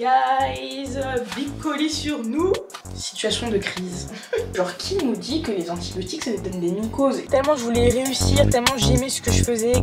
Guys, big colis sur nous. Situation de crise. Genre qui nous dit que les antibiotiques ça donne des mycoses? Tellement je voulais réussir, tellement j'aimais ce que je faisais.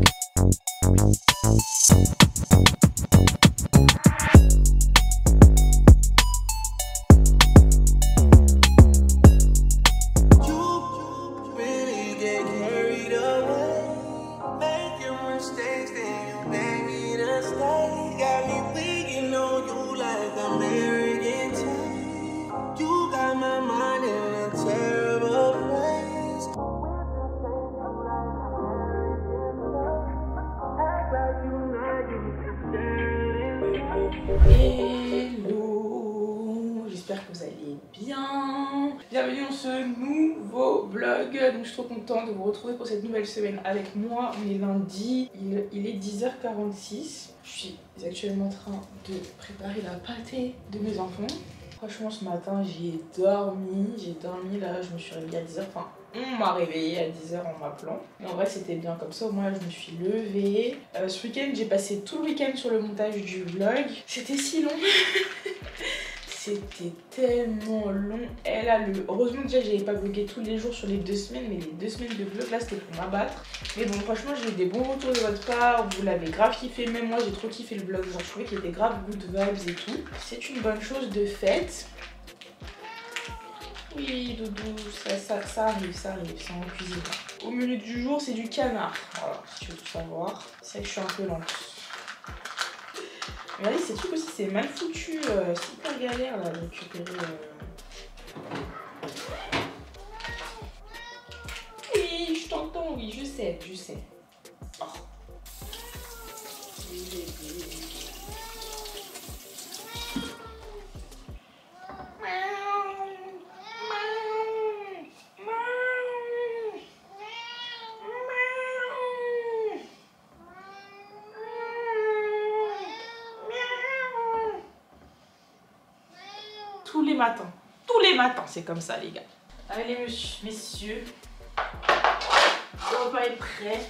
Hello, j'espère que vous allez bien. Bienvenue dans ce nouveau vlog. Donc, je suis trop contente de vous retrouver pour cette nouvelle semaine avec moi. On est lundi, il est 10h46. Je suis actuellement en train de préparer la pâtée de mes enfants. Franchement, ce matin, j'ai dormi. Là, je me suis réveillée à 10h. Enfin, on m'a réveillée à 10h en m'appelant. En vrai, c'était bien comme ça. Moi, je me suis levée. Ce week-end, j'ai passé tout le week-end sur le montage du vlog. C'était si long. C'était tellement long. Elle a le... Heureusement, déjà, j'avais pas vlogué tous les jours sur les 2 semaines. Mais les 2 semaines de vlog, là, c'était pour m'abattre. Mais bon, franchement, j'ai eu des bons retours de votre part. Vous l'avez grave kiffé. Même moi, j'ai trop kiffé le vlog. Genre, je trouvais qu'il était grave good vibes et tout. C'est une bonne chose de fait. Oui, doudou, ça arrive, c'est en cuisine. Au menu du jour, c'est du canard. Voilà, si tu veux tout savoir. C'est que je suis un peu lente. Regardez, ces trucs aussi, c'est mal foutu, c'est hyper galère là de récupérer. Oui, je t'entends, oui, je sais. Oh. Tous les matins, c'est comme ça les gars. Allez messieurs, on va être prêt.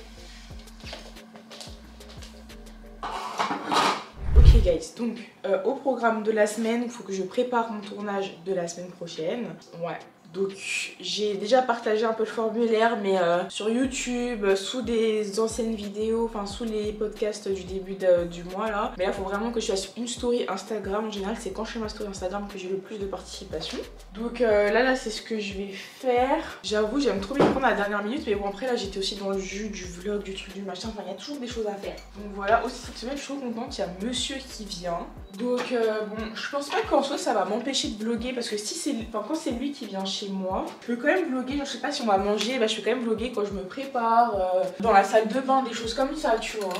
Ok guys, donc au programme de la semaine, il faut que je prépare mon tournage de la semaine prochaine. Ouais. Donc j'ai déjà partagé un peu le formulaire, mais sur YouTube, sous des anciennes vidéos, enfin sous les podcasts du début du mois là. Mais là faut vraiment que je fasse une story Instagram. En général c'est quand je fais ma story Instagram que j'ai le plus de participation. Donc là c'est ce que je vais faire. J'avoue j'aime trop m'y prendre à la dernière minute, mais bon après là j'étais aussi dans le jus du vlog, du truc, du machin. Enfin il y a toujours des choses à faire. Donc voilà, aussi cette semaine je suis trop contente, il y a monsieur qui vient. Donc bon, je pense pas qu'en soi ça va m'empêcher de vlogger, parce que si c'est, enfin, quand c'est lui qui vient chez moi, je peux quand même vlogger. Je sais pas si on va manger, bah je peux quand même vlogger quand je me prépare, dans la salle de bain, des choses comme ça, tu vois.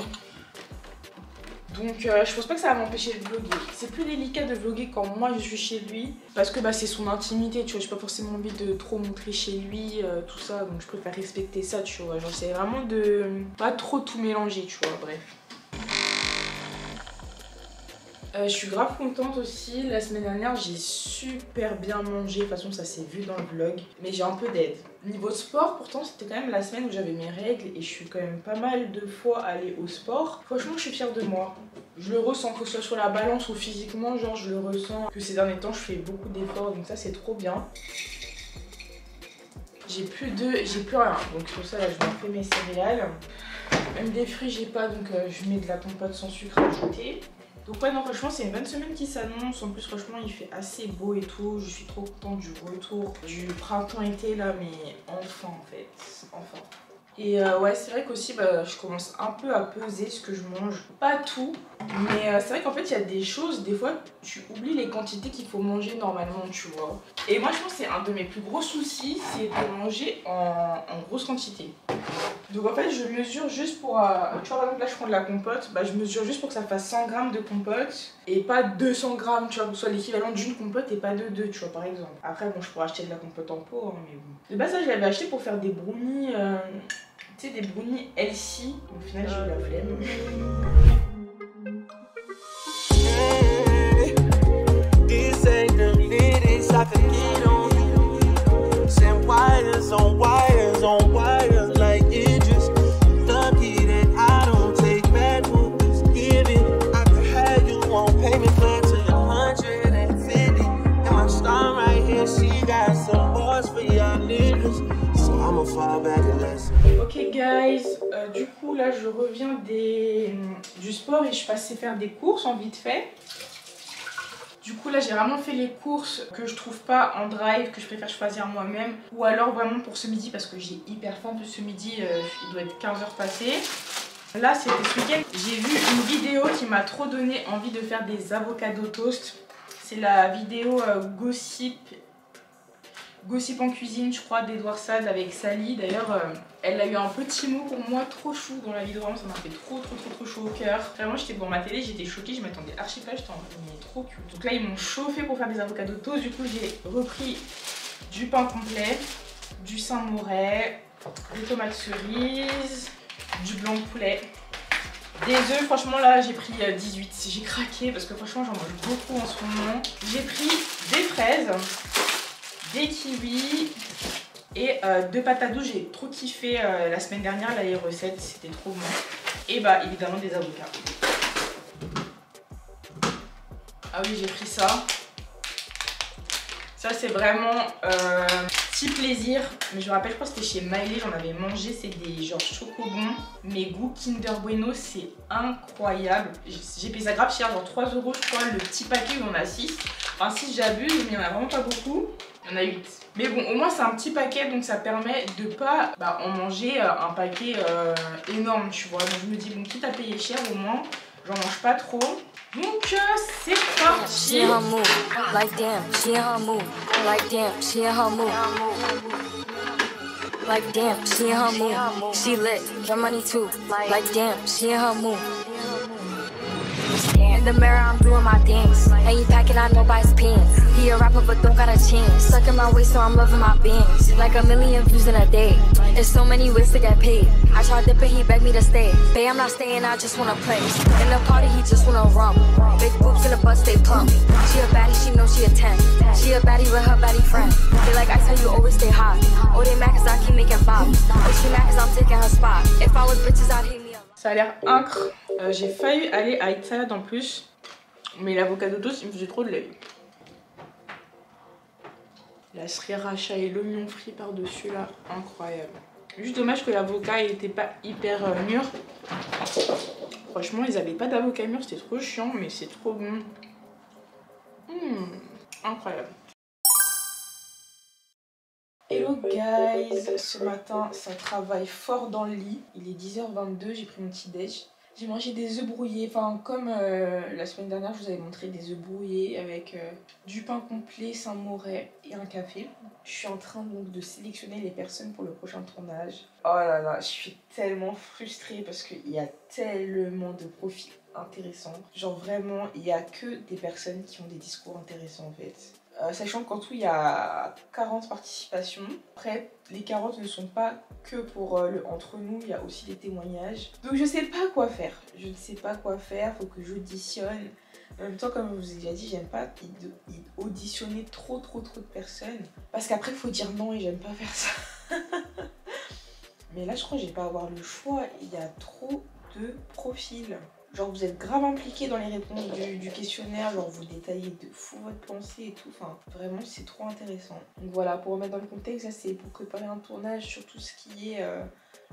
Donc je pense pas que ça va m'empêcher de vlogger. C'est plus délicat de vlogger quand moi je suis chez lui, parce que bah c'est son intimité, tu vois. J'ai pas forcément envie de trop montrer chez lui, tout ça, donc je préfère respecter ça, tu vois. Genre c'est vraiment de pas trop tout mélanger, tu vois, bref. Je suis grave contente aussi, la semaine dernière j'ai super bien mangé, de toute façon ça s'est vu dans le vlog, mais j'ai un peu d'aide. Niveau sport, pourtant c'était quand même la semaine où j'avais mes règles et je suis quand même pas mal de fois allée au sport. Franchement je suis fière de moi, je le ressens, que ce soit sur la balance ou physiquement, genre je le ressens, que ces derniers temps je fais beaucoup d'efforts, donc ça c'est trop bien. J'ai plus rien, donc pour ça là je me fais mes céréales, même des fruits j'ai pas, donc je mets de la compote sans sucre ajouté. Donc ouais non franchement c'est une bonne semaine qui s'annonce, en plus franchement il fait assez beau et tout, je suis trop contente du retour du printemps-été là, mais enfin en fait, enfin. Et ouais c'est vrai qu'aussi bah, je commence un peu à peser ce que je mange, pas tout, mais c'est vrai qu'en fait il y a des choses, des fois tu oublies les quantités qu'il faut manger normalement, tu vois. Et moi je pense que c'est un de mes plus gros soucis, c'est de manger en grosse quantité. Donc en fait je mesure juste pour, tu vois par exemple là je prends de la compote, bah je mesure juste pour que ça fasse 100 grammes de compote et pas 200 grammes, tu vois, que ce soit l'équivalent d'une compote et pas de 2, tu vois par exemple. Après bon je pourrais acheter de la compote en pot, hein, mais bon. De base là je l'avais acheté pour faire des brownies, tu sais des brownies healthy, au final j'ai eu la flemme. Ok guys, du coup là je reviens du sport et je suis passée faire des courses en vite fait. Du coup là j'ai vraiment fait les courses que je trouve pas en drive, que je préfère choisir moi-même. Ou alors vraiment pour ce midi parce que j'ai hyper faim de ce midi, il doit être 15 h passées. Là c'était ce week-end, j'ai vu une vidéo qui m'a trop donné envie de faire des avocados toast. C'est la vidéo Gossip en cuisine, je crois, d'Edouard Sade avec Sally. D'ailleurs, elle a eu un petit mot pour moi trop chou dans la vidéo. Vraiment, ça m'a fait trop chaud au cœur. Vraiment, j'étais devant ma télé, j'étais choquée, je m'attendais archi pas, j'étais en mode trop cute. Donc là, ils m'ont chauffé pour faire des avocados toast. Du coup, j'ai repris du pain complet, du Saint-Moret, des tomates cerises, du blanc de poulet. Des œufs, franchement là j'ai pris 18, j'ai craqué parce que franchement j'en mange beaucoup en ce moment. J'ai pris des fraises, des kiwis et deux pâtes à douce. J'ai trop kiffé la semaine dernière là, les recettes, c'était trop bon. Et bah évidemment des avocats. Ah oui, j'ai pris ça. Ça c'est vraiment petit plaisir, mais je me rappelle, je crois que c'était chez Miley, j'en avais mangé, c'est des genre chocobons, mais goût Kinder Bueno, c'est incroyable. J'ai payé ça grave cher, genre 3 € je crois, le petit paquet où on a 6, enfin 6 j'abuse, mais il n'y en a vraiment pas beaucoup, il y en a 8. Mais bon, au moins c'est un petit paquet, donc ça permet de pas en manger un paquet énorme, tu vois. Donc je me dis, bon, quitte à payer cher, au moins, j'en mange pas trop. Donc c'est parti. Ça a l'air incre. J'ai failli aller à Itza en plus. Mais l'avocado toast, il me faisait trop de l'œil. La sriracha et l'oignon frit par-dessus là, incroyable. Juste dommage que l'avocat n'était pas hyper mûr. Franchement, ils n'avaient pas d'avocat mûr, c'était trop chiant, mais c'est trop bon. Incroyable. Hello guys, ce matin, ça travaille fort dans le lit. Il est 10 h 22, j'ai pris mon petit déj. J'ai mangé des œufs brouillés, enfin comme la semaine dernière je vous avais montré des œufs brouillés avec du pain complet, Saint-Moret et un café. Je suis en train donc de sélectionner les personnes pour le prochain tournage. Oh là là, je suis tellement frustrée parce qu'il y a tellement de profils intéressants. Genre vraiment, il n'y a que des personnes qui ont des discours intéressants en fait. Sachant qu'en tout il y a 40 participations. Après les 40 ne sont pas que pour le entre nous, il y a aussi des témoignages. Donc je sais pas quoi faire, je ne sais pas quoi faire, faut que j'auditionne. En même temps, comme je vous ai déjà dit, j'aime pas auditionner trop de personnes. Parce qu'après il faut dire non et j'aime pas faire ça. Mais là je crois que je vais pas avoir le choix, il y a trop de profils. Genre vous êtes grave impliqué dans les réponses du questionnaire, genre vous détaillez de fou votre pensée et tout, enfin vraiment c'est trop intéressant. Donc voilà, pour remettre dans le contexte, là c'est pour préparer un tournage sur tout ce qui est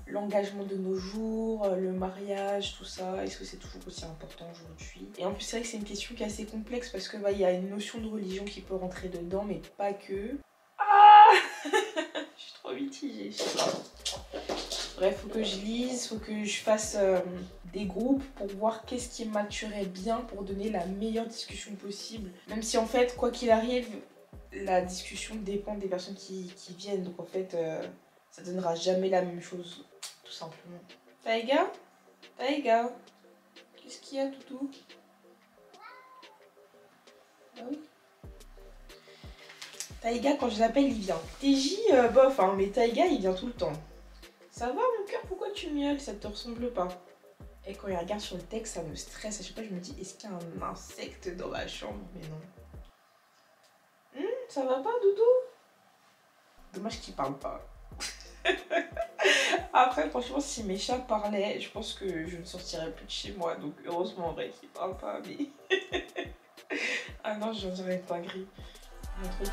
l'engagement de nos jours, le mariage, tout ça. Est-ce que c'est toujours aussi important aujourd'hui? Et en plus c'est vrai que c'est une question qui est assez complexe parce que y a une notion de religion qui peut rentrer dedans, mais pas que. Ah je suis trop mitigée. Bref, faut que je lise, faut que je fasse des groupes pour voir qu'est-ce qui maturait bien pour donner la meilleure discussion possible. Même si en fait, quoi qu'il arrive, la discussion dépend des personnes qui viennent. Donc en fait, ça donnera jamais la même chose, tout simplement. Taïga ? Taïga ? Qu'est-ce qu'il y a, toutou ? Ah oui ? Taïga, quand je l'appelle, il vient. TJ, bof, hein, mais Taïga, il vient tout le temps. Ça va mon cœur, pourquoi tu miaules? Ça te ressemble pas. Et quand il regarde sur le texte, ça me stresse. À chaque fois, je me dis, est-ce qu'il y a un insecte dans ma chambre? Mais non. Ça va pas, Doudou? Dommage qu'il parle pas. Après, franchement, si mes chats parlaient, je pense que je ne sortirais plus de chez moi. Donc, heureusement, en vrai, qu'ils parlent pas. Mais... ah non, je n'aurais pas gris. Un truc.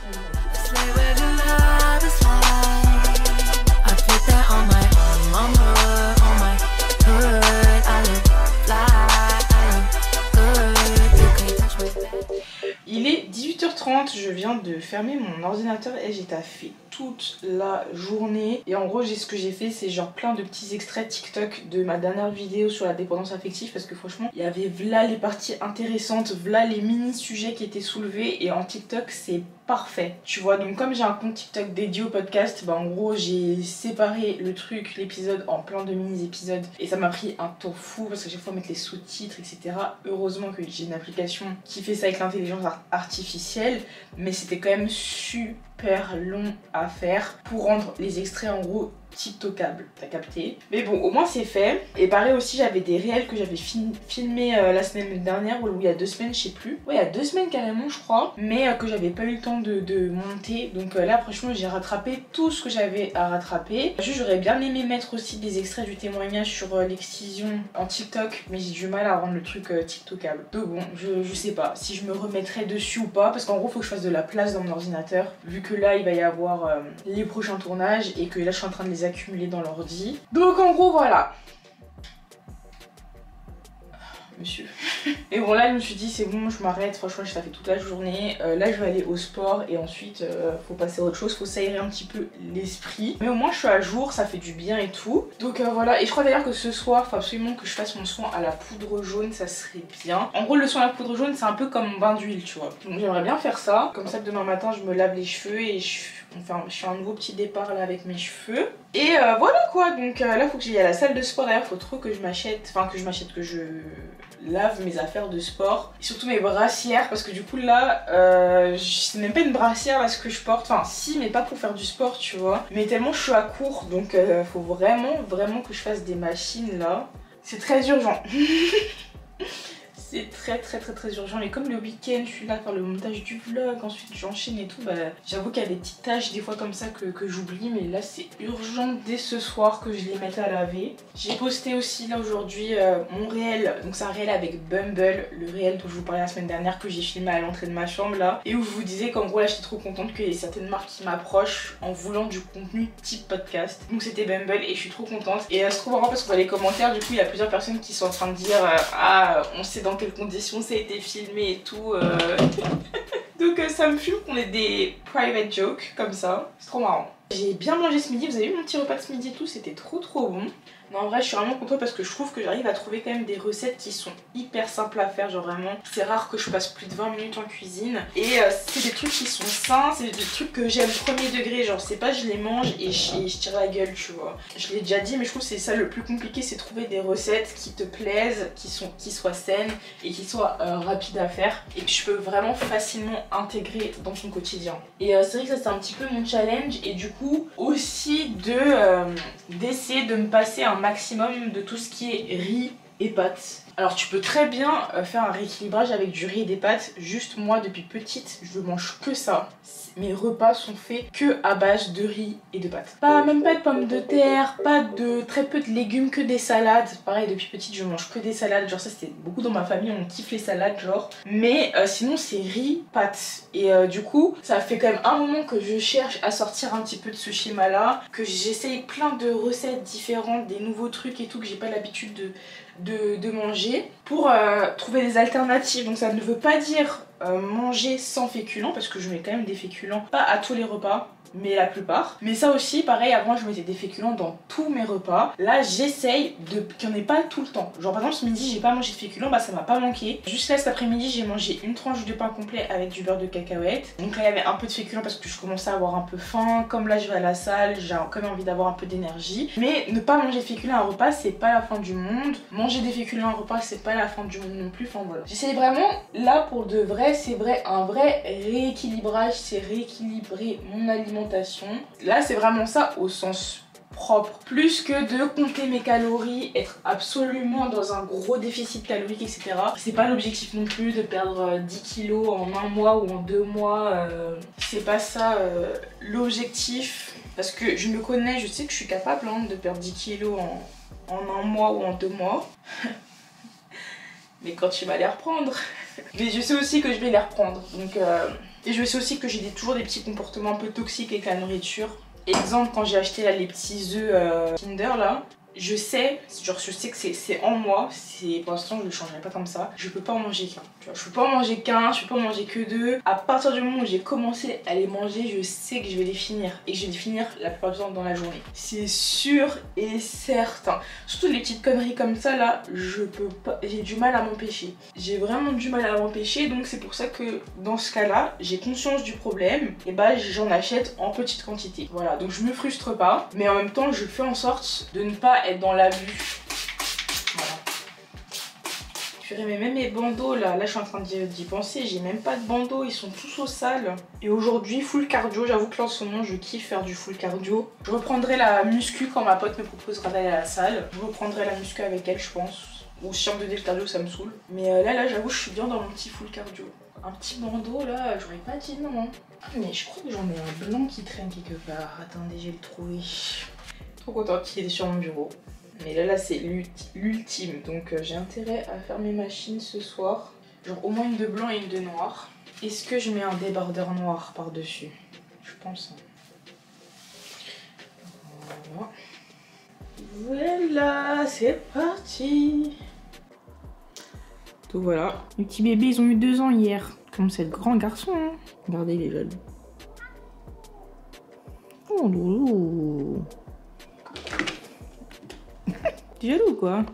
Il est 18h30, je viens de fermer mon ordinateur et j'ai taffé toute la journée. Et en gros, ce que j'ai fait, c'est genre plein de petits extraits TikTok de ma dernière vidéo sur la dépendance affective, parce que franchement, il y avait v'là les parties intéressantes, v'là les mini-sujets qui étaient soulevés, et en TikTok, c'est parfait, tu vois. Donc comme j'ai un compte TikTok dédié au podcast, bah en gros j'ai séparé le truc, l'épisode en plein de mini-épisodes, et ça m'a pris un temps fou parce que chaque fois mettre les sous-titres, etc. Heureusement que j'ai une application qui fait ça avec l'intelligence artificielle, mais c'était quand même super long à faire pour rendre les extraits en gros TikTokable, t'as capté. Mais bon, au moins c'est fait. Et pareil aussi, j'avais des réels que j'avais filmé la semaine dernière, ou il y a 2 semaines, je sais plus. Ouais, il y a 2 semaines carrément, je crois, mais que j'avais pas eu le temps de monter. Donc là, franchement, j'ai rattrapé tout ce que j'avais à rattraper. Juste, j'aurais bien aimé mettre aussi des extraits du témoignage sur l'excision en TikTok, mais j'ai du mal à rendre le truc TikTokable. Donc bon, je sais pas si je me remettrai dessus ou pas, parce qu'en gros, faut que je fasse de la place dans mon ordinateur, vu que là, il va y avoir les prochains tournages et que là, je suis en train de les accumulés dans l'ordi. Donc en gros voilà. Monsieur. Et bon là je me suis dit c'est bon, je m'arrête, franchement je t'ai fait toute la journée, là je vais aller au sport et ensuite faut passer à autre chose, faut s'aérer un petit peu l'esprit, mais au moins je suis à jour, ça fait du bien et tout. Donc voilà, et je crois d'ailleurs que ce soir faut absolument que je fasse mon soin à la poudre jaune, ça serait bien. En gros le soin à la poudre jaune c'est un peu comme un bain d'huile, tu vois, donc j'aimerais bien faire ça, comme ça demain matin je me lave les cheveux et je fais un nouveau petit départ là avec mes cheveux. Et voilà quoi, donc là faut que j'aille à la salle de sport, d'ailleurs faut trop que je m'achète, que je lave mes affaires de sport, et surtout mes brassières, parce que du coup là c'est même pas une brassière là ce que je porte, enfin si, mais pas pour faire du sport tu vois, mais tellement je suis à court, donc faut vraiment que je fasse des machines là, c'est très urgent. C'est très urgent, et comme le week-end je suis là à faire le montage du vlog, ensuite j'enchaîne et tout, bah j'avoue qu'il y a des petites tâches des fois comme ça que j'oublie, mais là c'est urgent dès ce soir que je les mette à laver. J'ai posté aussi là aujourd'hui mon réel, donc c'est un réel avec Bumble, le réel dont je vous parlais la semaine dernière que j'ai filmé à l'entrée de ma chambre là, et où je vous disais qu'en gros là j'étais trop contente qu'il y ait certaines marques qui m'approchent en voulant du contenu type podcast, donc c'était Bumble et je suis trop contente. Et c'est trop marrant parce que dans les commentaires du coup il y a plusieurs personnes qui sont en train de dire ah on sait dans quelles conditions ça a été filmé et tout donc ça me fume qu'on ait des private jokes comme ça, c'est trop marrant. J'ai bien mangé ce midi, vous avez vu mon petit repas de ce midi et tout, c'était trop bon. Non, en vrai je suis vraiment contente parce que je trouve que j'arrive à trouver quand même des recettes qui sont hyper simples à faire, genre vraiment c'est rare que je passe plus de 20 minutes en cuisine, et c'est des trucs qui sont sains, c'est des trucs que j'aime premier degré, genre c'est pas je les mange et je tire la gueule tu vois. Je l'ai déjà dit mais je trouve que c'est ça le plus compliqué, c'est trouver des recettes qui te plaisent, qui soient saines et qui soient rapides à faire et que tu peux vraiment facilement intégrer dans ton quotidien. Et c'est vrai que ça c'est un petit peu mon challenge, et du coup aussi d'essayer de me passer un maximum de tout ce qui est riz et pâtes. Alors tu peux très bien faire un rééquilibrage avec du riz et des pâtes, juste moi depuis petite je mange que ça. Mes repas sont faits que à base de riz et de pâtes. Même pas de pommes de terre, très peu de légumes, que des salades. Pareil depuis petite je mange que des salades, genre ça c'était beaucoup dans ma famille, on kiffe les salades genre. Mais sinon c'est riz, pâtes. Et du coup ça fait quand même un moment que je cherche à sortir un petit peu de ce schéma là, que j'essaye plein de recettes différentes, des nouveaux trucs et tout que j'ai pas l'habitude de manger, pour trouver des alternatives. Donc ça ne veut pas dire manger sans féculents, parce que je mets quand même des féculents, pas à tous les repas mais la plupart, mais ça aussi pareil, avant je mettais des féculents dans tous mes repas, là j'essaye qu'il n'y en ait pas tout le temps, genre par exemple ce midi j'ai pas mangé de féculents, bah ça m'a pas manqué. Jusqu'à cet après-midi j'ai mangé une tranche de pain complet avec du beurre de cacahuète, donc là il y avait un peu de féculents parce que je commençais à avoir un peu faim, comme là je vais à la salle, j'ai quand même envie d'avoir un peu d'énergie, mais ne pas manger de féculents à un repas c'est pas la fin du monde, manger des féculents à un repas c'est pas la fin du monde non plus, enfin voilà. J'essaye vraiment là pour de vrai, c'est vrai, un vrai rééquilibrage, c'est rééquilibrer mon alimentation. Là c'est vraiment ça au sens propre, plus que de compter mes calories, être absolument dans un gros déficit calorique etc. C'est pas l'objectif non plus de perdre 10 kilos en un mois ou en 2 mois, c'est pas ça l'objectif, parce que je me connais, je sais que je suis capable de perdre 10 kilos en 1 mois ou en 2 mois. Mais quand tu vas les reprendre. Mais je sais aussi que je vais les reprendre, donc et je sais aussi que j'ai toujours des petits comportements un peu toxiques avec la nourriture. exemple, quand j'ai acheté là, les petits œufs Kinder là, je sais, genre je sais que c'est en moi, pour l'instant je ne le changerai pas comme ça. Je peux pas en manger qu'un, tu vois, je peux pas en manger qu'un, je peux pas en manger que deux. À partir du moment où j'ai commencé à les manger, je sais que je vais les finir. Et que je vais les finir la plupart du temps dans la journée. C'est sûr et certain. Surtout les petites conneries comme ça là, je peux pas, j'ai du mal à m'empêcher. J'ai vraiment du mal à m'empêcher, donc c'est pour ça que dans ce cas là, j'ai conscience du problème. Et bah j'en achète en petite quantité. Voilà, donc je me frustre pas, mais en même temps je fais en sorte de ne pas être dans l'abus. Voilà. Purée, mais même mes bandeaux là, je suis en train d'y penser, j'ai même pas de bandeaux, ils sont tous au sale. Et aujourd'hui, full cardio, j'avoue que là en ce moment je kiffe faire du full cardio. Je reprendrai la muscu quand ma pote me proposera d'aller à la salle. Je reprendrai la muscu avec elle, je pense. Ou si on me donne le cardio, ça me saoule. Mais là j'avoue, je suis bien dans mon petit full cardio. Un petit bandeau là, j'aurais pas dit non. Ah, mais je crois que j'en ai un blanc qui traîne quelque part. Attendez, j'ai le trouvé. Trop contente qu'il est sur mon bureau. Mais là c'est l'ultime. Donc j'ai intérêt à faire mes machines ce soir. Genre au moins une de blanc et une de noir. Est-ce que je mets un débardeur noir par dessus? Je pense. Voilà, voilà, c'est parti. Donc voilà. Les petits bébés, ils ont eu 2 ans hier. Comme c'est le grand garçon, hein. Regardez, il est jeune. Oh loulou. Jaloux quoi.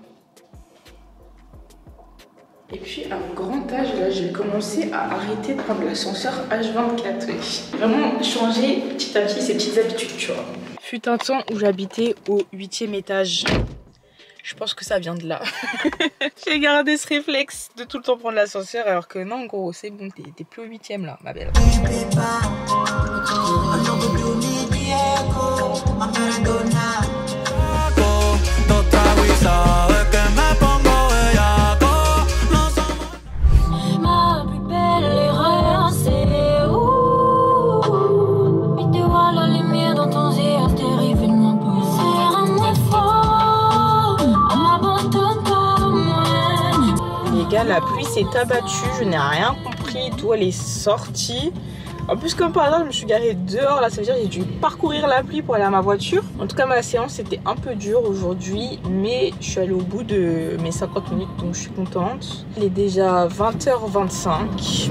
Et puis à mon grand âge là, j'ai commencé à arrêter de prendre l'ascenseur H24. Ouais. Vraiment changer petit à petit ces petites habitudes, tu vois. Fut un temps où j'habitais au 8e étage. Je pense que ça vient de là. J'ai gardé ce réflexe de tout le temps prendre l'ascenseur alors que non, gros, c'est bon, t'es plus au 8e là, ma belle. La pluie s'est abattue, je n'ai rien compris, tout, elle est sortie. En plus, comme par hasard, je me suis garée dehors, là, ça veut dire que j'ai dû parcourir la pluie pour aller à ma voiture. En tout cas, ma séance était un peu dure aujourd'hui, mais je suis allée au bout de mes 50 minutes, donc je suis contente. Il est déjà 20h25.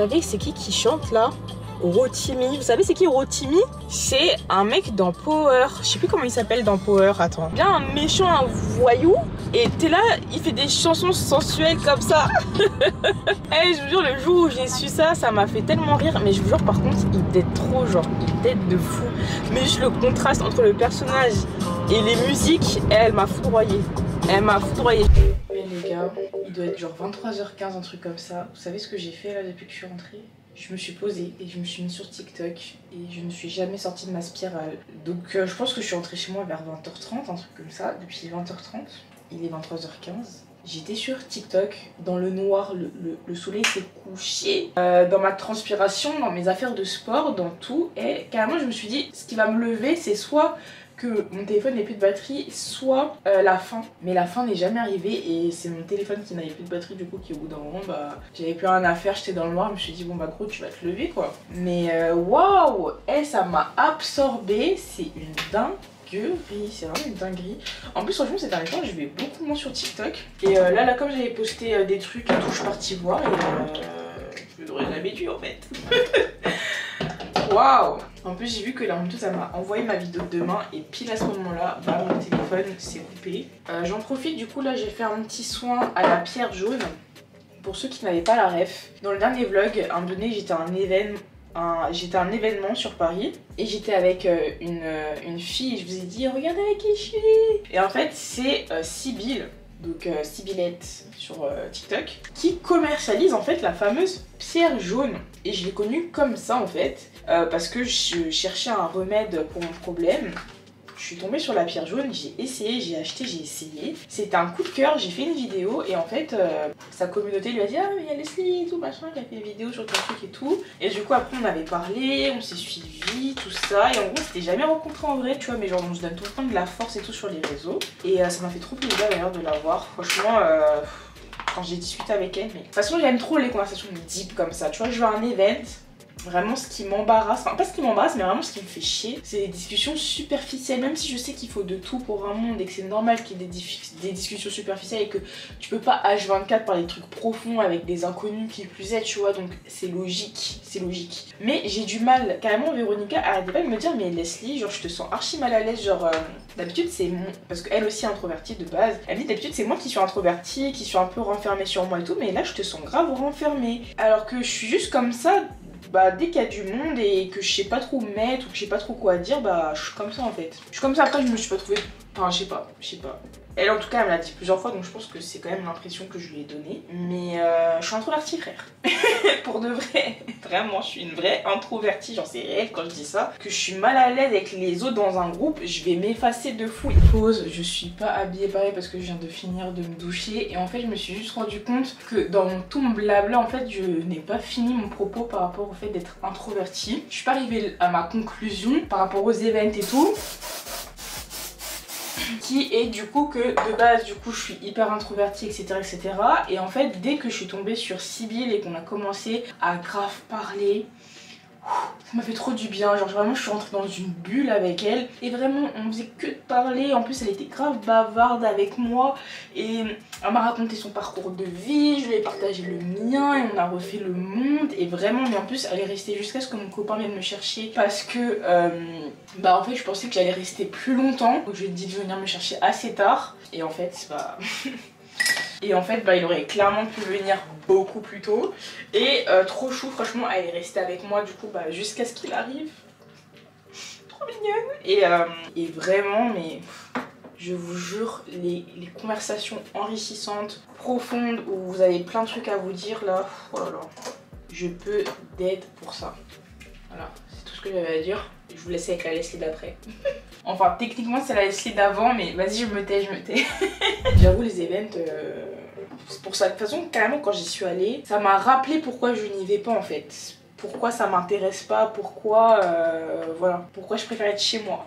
Vous savez c'est qui chante là? Rotimi. Vous savez c'est qui Rotimi? C'est un mec dans Power. Je sais plus comment il s'appelle dans Power. Attends. Bien un méchant, un voyou. Et t'es là, il fait des chansons sensuelles comme ça. Hey, je vous jure, le jour où j'ai su ça, ça m'a fait tellement rire. Mais je vous jure, par contre, il date trop, genre, il date de fou. Mais juste le contraste entre le personnage et les musiques, elle m'a foudroyée. Elle m'a foudroyée. Mais les gars, il doit être genre 23h15, un truc comme ça. Vous savez ce que j'ai fait là depuis que je suis rentrée? Je me suis posée et je me suis mise sur TikTok et je ne suis jamais sortie de ma spirale. Donc je pense que je suis rentrée chez moi vers 20h30, un truc comme ça, depuis 20h30. Il est 23h15. J'étais sur TikTok, dans le noir, le soleil s'est couché, dans ma transpiration, dans mes affaires de sport, dans tout. Et carrément je me suis dit, ce qui va me lever c'est soit que mon téléphone n'ait plus de batterie, soit la fin. Mais la fin n'est jamais arrivée et c'est mon téléphone qui n'avait plus de batterie du coup qui au bout d'un moment, bah j'avais plus rien à faire, j'étais dans le noir, je me suis dit bon bah gros tu vas te lever quoi. Mais waouh, hey, ça m'a absorbée, c'est une dingue. C'est vraiment une dinguerie. En plus franchement ces derniers temps je vais beaucoup moins sur TikTok. Et là comme j'avais posté des trucs et tout, je suis partie voir et je l'aurais jamais dû en fait. Waouh. En plus j'ai vu que la monteuse elle m'a envoyé ma vidéo de demain et pile à ce moment là, bah mon téléphone s'est coupé. J'en profite du coup là j'ai fait un petit soin à la pierre jaune. Pour ceux qui n'avaient pas la ref, dans le dernier vlog, à un moment donné j'étais à un événement. J'étais à un événement sur Paris et j'étais avec une fille et je vous ai dit regardez avec qui je suis. Et en fait c'est Sibylle, donc Sibylette sur TikTok, qui commercialise en fait la fameuse pierre jaune. Et je l'ai connue comme ça en fait parce que je cherchais un remède pour mon problème. je suis tombée sur la pierre jaune, j'ai essayé, j'ai acheté, j'ai essayé. C'était un coup de cœur, j'ai fait une vidéo et en fait sa communauté lui a dit ah mais il y a Leslie et tout machin qui a fait une vidéo sur ton truc et tout. Et du coup après on avait parlé, on s'est suivi, tout ça, et en gros on s'était jamais rencontrés en vrai, tu vois, mais genre on se donne tout le temps de la force et tout sur les réseaux. Et ça m'a fait trop plaisir d'ailleurs de la voir, franchement. Quand j'ai discuté avec elle, mais de toute façon j'aime trop les conversations deep comme ça, tu vois. Je veux un event, vraiment ce qui m'embarrasse, enfin pas ce qui m'embarrasse mais vraiment ce qui me fait chier, c'est des discussions superficielles, même si je sais qu'il faut de tout pour un monde et que c'est normal qu'il y ait des discussions superficielles et que tu peux pas H24 parler de trucs profonds avec des inconnus qui plus est, tu vois, donc c'est logique, c'est logique. Mais j'ai du mal, carrément Véronica arrêtait pas de me dire mais Leslie, genre je te sens archi mal à l'aise, genre d'habitude c'est mon... parce qu'elle aussi est introvertie de base, elle dit d'habitude c'est moi qui suis introvertie, qui suis un peu renfermée sur moi et tout, mais là je te sens grave renfermée, alors que je suis juste comme ça. Bah dès qu'il y a du monde et que je sais pas trop où mettre ou que je sais pas trop quoi dire, bah je suis comme ça en fait. Je suis comme ça, après je me suis pas trouvée... Enfin je sais pas. Elle en tout cas elle me l'a dit plusieurs fois donc je pense que c'est quand même l'impression que je lui ai donnée. Mais je suis introvertie frère. Pour de vrai. Vraiment je suis une vraie introvertie, genre c'est réel quand je dis ça. Que je suis mal à l'aise avec les autres dans un groupe, je vais m'effacer de fou. Pause, je suis pas habillée pareil parce que je viens de finir de me doucher. Et en fait je me suis juste rendu compte que dans mon tout mon blabla en fait je n'ai pas fini mon propos par rapport au fait d'être introvertie. Je suis pas arrivée à ma conclusion par rapport aux events et tout. Qui est du coup que de base du coup je suis hyper introvertie etc. Et en fait dès que je suis tombée sur Sibylle et qu'on a commencé à grave parler, ça m'a fait trop du bien, genre vraiment je suis rentrée dans une bulle avec elle et vraiment on faisait que de parler, en plus elle était grave bavarde avec moi et elle m'a raconté son parcours de vie, je lui ai partagé le mien et on a refait le monde et vraiment, mais en plus elle est restée jusqu'à ce que mon copain vienne me chercher parce que bah en fait je pensais que j'allais rester plus longtemps, donc je lui ai dit de venir me chercher assez tard et en fait bah... Et en fait bah, il aurait clairement pu venir beaucoup plus tôt. Et trop chou franchement, elle est restée avec moi du coup bah, jusqu'à ce qu'il arrive. Trop mignonne. Et vraiment mais je vous jure les conversations enrichissantes, profondes, où vous avez plein de trucs à vous dire là, oh là là, je peux d'aide pour ça. Voilà, c'est tout ce que j'avais à dire. Je vous laisse avec la Leslie d'après. Enfin techniquement c'est la Leslie d'avant mais vas-y je me tais. J'avoue les events, c'est pour ça. De toute façon carrément quand j'y suis allée, ça m'a rappelé pourquoi je n'y vais pas en fait. Pourquoi ça m'intéresse pas, pourquoi voilà, pourquoi je préfère être chez moi.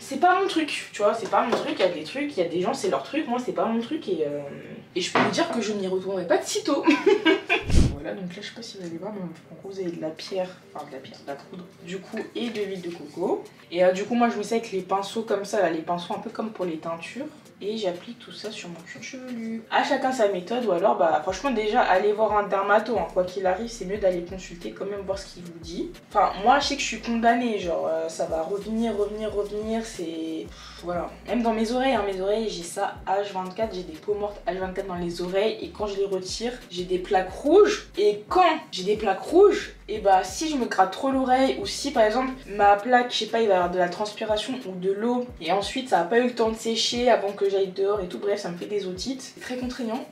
C'est pas mon truc, tu vois, c'est pas mon truc, il y a des trucs, il y a des gens c'est leur truc, moi c'est pas mon truc et je peux vous dire que je n'y retournerai pas de sitôt. Voilà, donc là je sais pas si vous allez voir mais en gros vous avez de la pierre, enfin de la poudre du coup et de l'huile de coco et du coup moi je mets ça avec les pinceaux comme ça là, les pinceaux un peu comme pour les teintures et j'applique tout ça sur mon cuir chevelu. À chacun sa méthode ou alors bah franchement déjà allez voir un dermato hein. Quoi qu'il arrive c'est mieux d'aller consulter quand même, voir ce qu'il vous dit. Enfin moi je sais que je suis condamnée genre ça va revenir, c'est... Voilà, même dans mes oreilles, hein, mes oreilles j'ai ça H24, j'ai des peaux mortes H24 dans les oreilles et quand je les retire j'ai des plaques rouges. Et quand j'ai des plaques rouges, et bah si je me gratte trop l'oreille ou si par exemple ma plaque, je sais pas, il va y avoir de la transpiration ou de l'eau et ensuite ça a pas eu le temps de sécher avant que j'aille dehors et tout, bref ça me fait des otites, c'est très contraignant.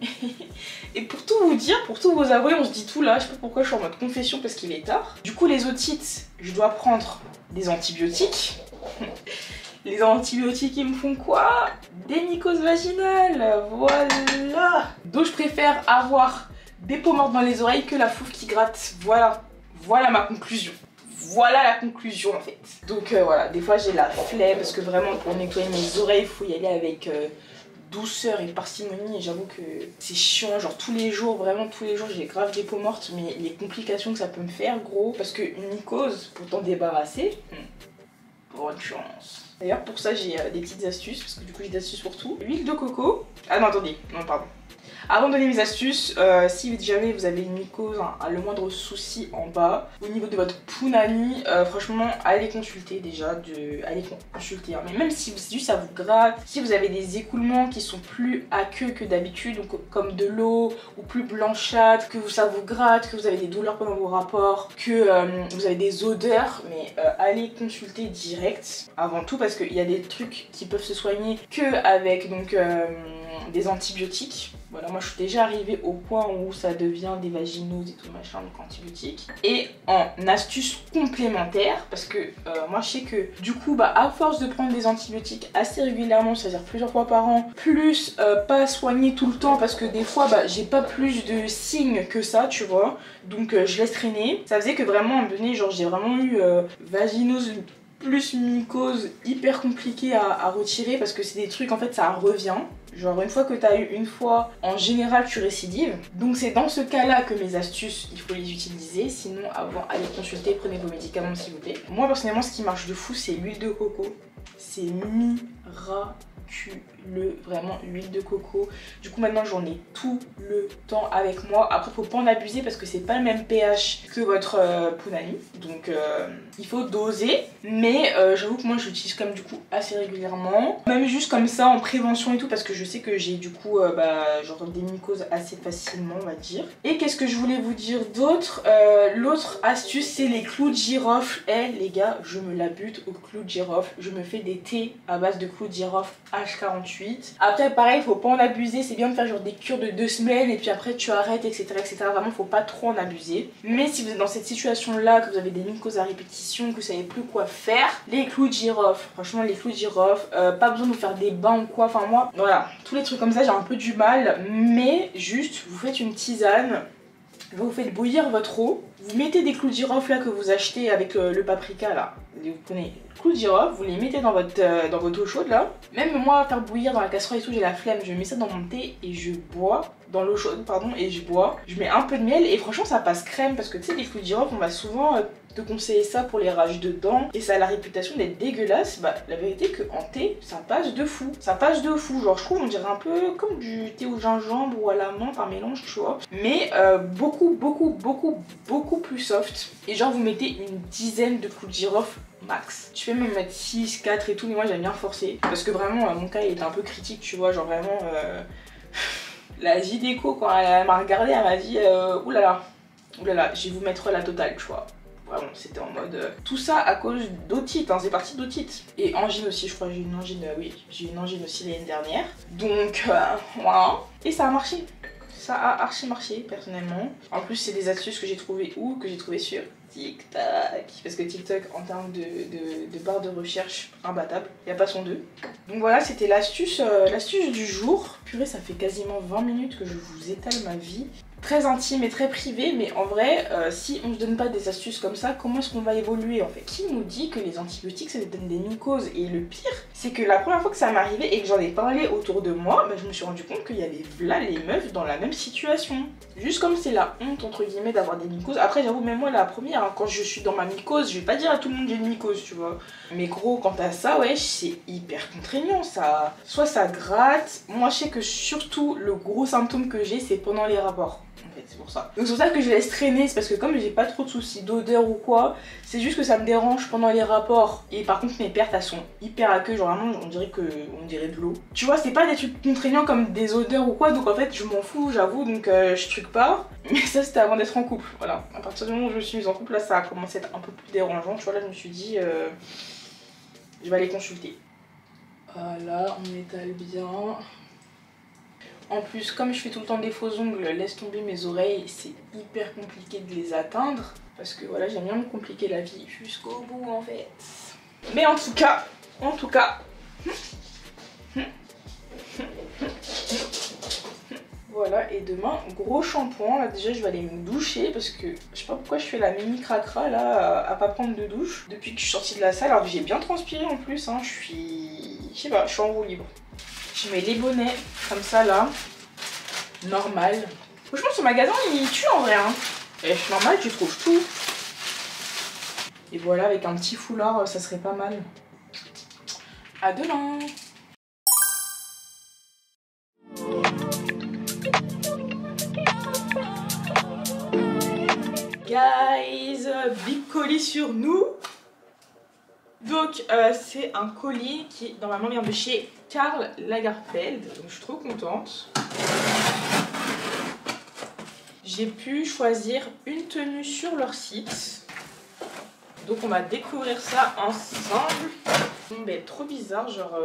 Et pour tout vous dire, pour tout vous avouer, on se dit tout là, je sais pas pourquoi je suis en mode confession parce qu'il est tard. Du coup les otites, je dois prendre des antibiotiques. Les antibiotiques ils me font quoi? Des mycoses vaginales, voilà. Donc je préfère avoir des peaux mortes dans les oreilles que la fouf qui gratte, voilà. Voilà ma conclusion. Voilà la conclusion en fait. Donc voilà, des fois j'ai la flemme parce que vraiment pour nettoyer mes oreilles, il faut y aller avec douceur et parcimonie et j'avoue que c'est chiant, genre tous les jours, vraiment tous les jours j'ai grave des peaux mortes mais les complications que ça peut me faire gros, parce qu'une mycose pour t'en débarrasser, bonne chance. D'ailleurs pour ça j'ai des petites astuces parce que du coup j'ai des astuces pour tout. L'huile de coco, ah non attendez, non pardon. Avant de donner mes astuces, si jamais vous avez une mycose, hein, le moindre souci en bas, au niveau de votre punani, franchement, allez consulter déjà, allez consulter. Hein. Mais même si c'est juste ça vous gratte, si vous avez des écoulements qui sont plus aqueux que d'habitude, donc comme de l'eau ou plus blanchâtre, que ça vous gratte, que vous avez des douleurs pendant vos rapports, que vous avez des odeurs, mais allez consulter direct avant tout parce qu'il y a des trucs qui peuvent se soigner que avec donc des antibiotiques. Voilà, moi je suis déjà arrivée au point où ça devient des vaginoses et tout machin, donc antibiotiques. Et en astuce complémentaire, parce que moi je sais que du coup, bah, à force de prendre des antibiotiques assez régulièrement, c'est-à-dire plusieurs fois par an, plus pas soigner tout le temps, parce que des fois bah, j'ai pas plus de signes que ça, tu vois, donc je laisse traîner. Ça faisait que vraiment à un moment donné, genre j'ai vraiment eu vaginose plus mycose hyper compliquée à retirer, parce que c'est des trucs en fait ça revient. Genre une fois que tu as eu une fois, en général tu récidives. Donc c'est dans ce cas là que mes astuces, il faut les utiliser. Sinon avant, allez consulter, prenez vos médicaments s'il vous plaît. Moi personnellement ce qui marche de fou c'est l'huile de coco. C'est miraculeux, vraiment, l'huile de coco. Du coup maintenant j'en ai tout le temps avec moi. Après faut pas en abuser parce que c'est pas le même pH que votre punani. Donc il faut doser. Mais j'avoue que moi je l'utilise comme du coup assez régulièrement. Même juste comme ça en prévention et tout, parce que je sais que j'ai du coup bah, genre des mycoses assez facilement on va dire. Et qu'est-ce que je voulais vous dire d'autre, l'autre astuce c'est les clous de girofle. Eh les gars, je me la bute aux clous de girofle. Je me fais des thés à base de clous de girofle H48. Après pareil faut pas en abuser. C'est bien de faire genre des cures de 2 semaines et puis après tu arrêtes etc etc. Vraiment faut pas trop en abuser. Mais si vous êtes dans cette situation là, que vous avez des mycoses à répétition, que vous savez plus quoi faire, les clous de girofle, franchement les clous de girofle, pas besoin de vous faire des bains ou quoi. Enfin moi voilà, tous les trucs comme ça j'ai un peu du mal, mais juste vous faites une tisane, vous faites bouillir votre eau, vous mettez des clous de girofle là que vous achetez avec le paprika là, vous prenez clous de girofle, vous les mettez dans votre eau chaude là. Même moi faire bouillir dans la casserole et tout j'ai la flemme, je mets ça dans mon thé et je bois, dans l'eau chaude pardon, et je bois, je mets un peu de miel et franchement ça passe crème, parce que tu sais les clous de girofle on va souvent te conseiller ça pour les rages de dents et ça a la réputation d'être dégueulasse. Bah la vérité que en thé ça passe de fou, ça passe de fou, genre je trouve on dirait un peu comme du thé au gingembre ou à la menthe, un mélange tu vois, mais beaucoup plus soft. Et genre vous mettez une dizaine de clous de girofle max. Tu peux même mettre 6, 4 et tout, mais moi j'aime bien forcer parce que vraiment mon cas il était un peu critique tu vois, genre vraiment la gynéco quand elle m'a regardé elle m'a dit oulala, oulala, je vais vous mettre la totale tu vois. Vraiment, c'était en mode... Tout ça à cause d'otite, hein, c'est parti d'otite. Et angine aussi, je crois que j'ai une angine, oui, j'ai une angine aussi l'année dernière. Donc, voilà. Et ça a marché. Ça a archi marché, personnellement. En plus, c'est des astuces que j'ai trouvées où? Que j'ai trouvées sur TikTok. Parce que TikTok, en termes de barre de recherche, imbattable. Il n'y a pas son 2. Donc voilà, c'était l'astuce du jour. Purée, ça fait quasiment 20 minutes que je vous étale ma vie. Très intime et très privé, mais en vrai si on se donne pas des astuces comme ça, comment est-ce qu'on va évoluer en fait? Qui nous dit que les antibiotiques ça nous donne des mycoses? Et le pire c'est que la première fois que ça m'est arrivé et que j'en ai parlé autour de moi, bah, je me suis rendu compte qu'il y avait là les meufs dans la même situation. Juste comme c'est la honte entre guillemets d'avoir des mycoses. Après j'avoue même moi la première hein, quand je suis dans ma mycose je vais pas dire à tout le monde j'ai une mycose tu vois. Mais gros quant à ça ouais c'est hyper contraignant ça. Soit ça gratte, moi je sais que surtout le gros symptôme que j'ai c'est pendant les rapports. En fait, c'est pour ça. Donc c'est pour ça que je laisse traîner, c'est parce que comme j'ai pas trop de soucis d'odeur ou quoi, c'est juste que ça me dérange pendant les rapports. Et par contre mes pertes elles sont hyper aqueuses, genre vraiment on dirait de l'eau. Tu vois c'est pas des trucs contraignants comme des odeurs ou quoi, donc en fait je m'en fous j'avoue, donc je truque pas. Mais ça c'était avant d'être en couple, voilà. À partir du moment où je me suis mise en couple là ça a commencé à être un peu plus dérangeant, tu vois là je me suis dit je vais aller consulter. Voilà on étale bien. En plus, comme je fais tout le temps des faux ongles, laisse tomber mes oreilles, c'est hyper compliqué de les atteindre. Parce que voilà, j'aime bien me compliquer la vie jusqu'au bout en fait. Mais en tout cas... Voilà, et demain, gros shampoing. Là, déjà, je vais aller me doucher parce que je sais pas pourquoi je fais la mimi cracra là, à pas prendre de douche. Depuis que je suis sortie de la salle, alors que j'ai bien transpiré en plus, hein, je sais pas, je suis en roue libre. Je mets les bonnets comme ça là, normal. Franchement ce magasin il tue en vrai hein. Et normal tu trouves tout. Et voilà avec un petit foulard ça serait pas mal. À demain. Guys, big colis sur nous. Donc c'est un colis qui normalement vient de chez Karl Lagerfeld, donc je suis trop contente. J'ai pu choisir une tenue sur leur site. Donc on va découvrir ça ensemble. Bon ben trop bizarre, genre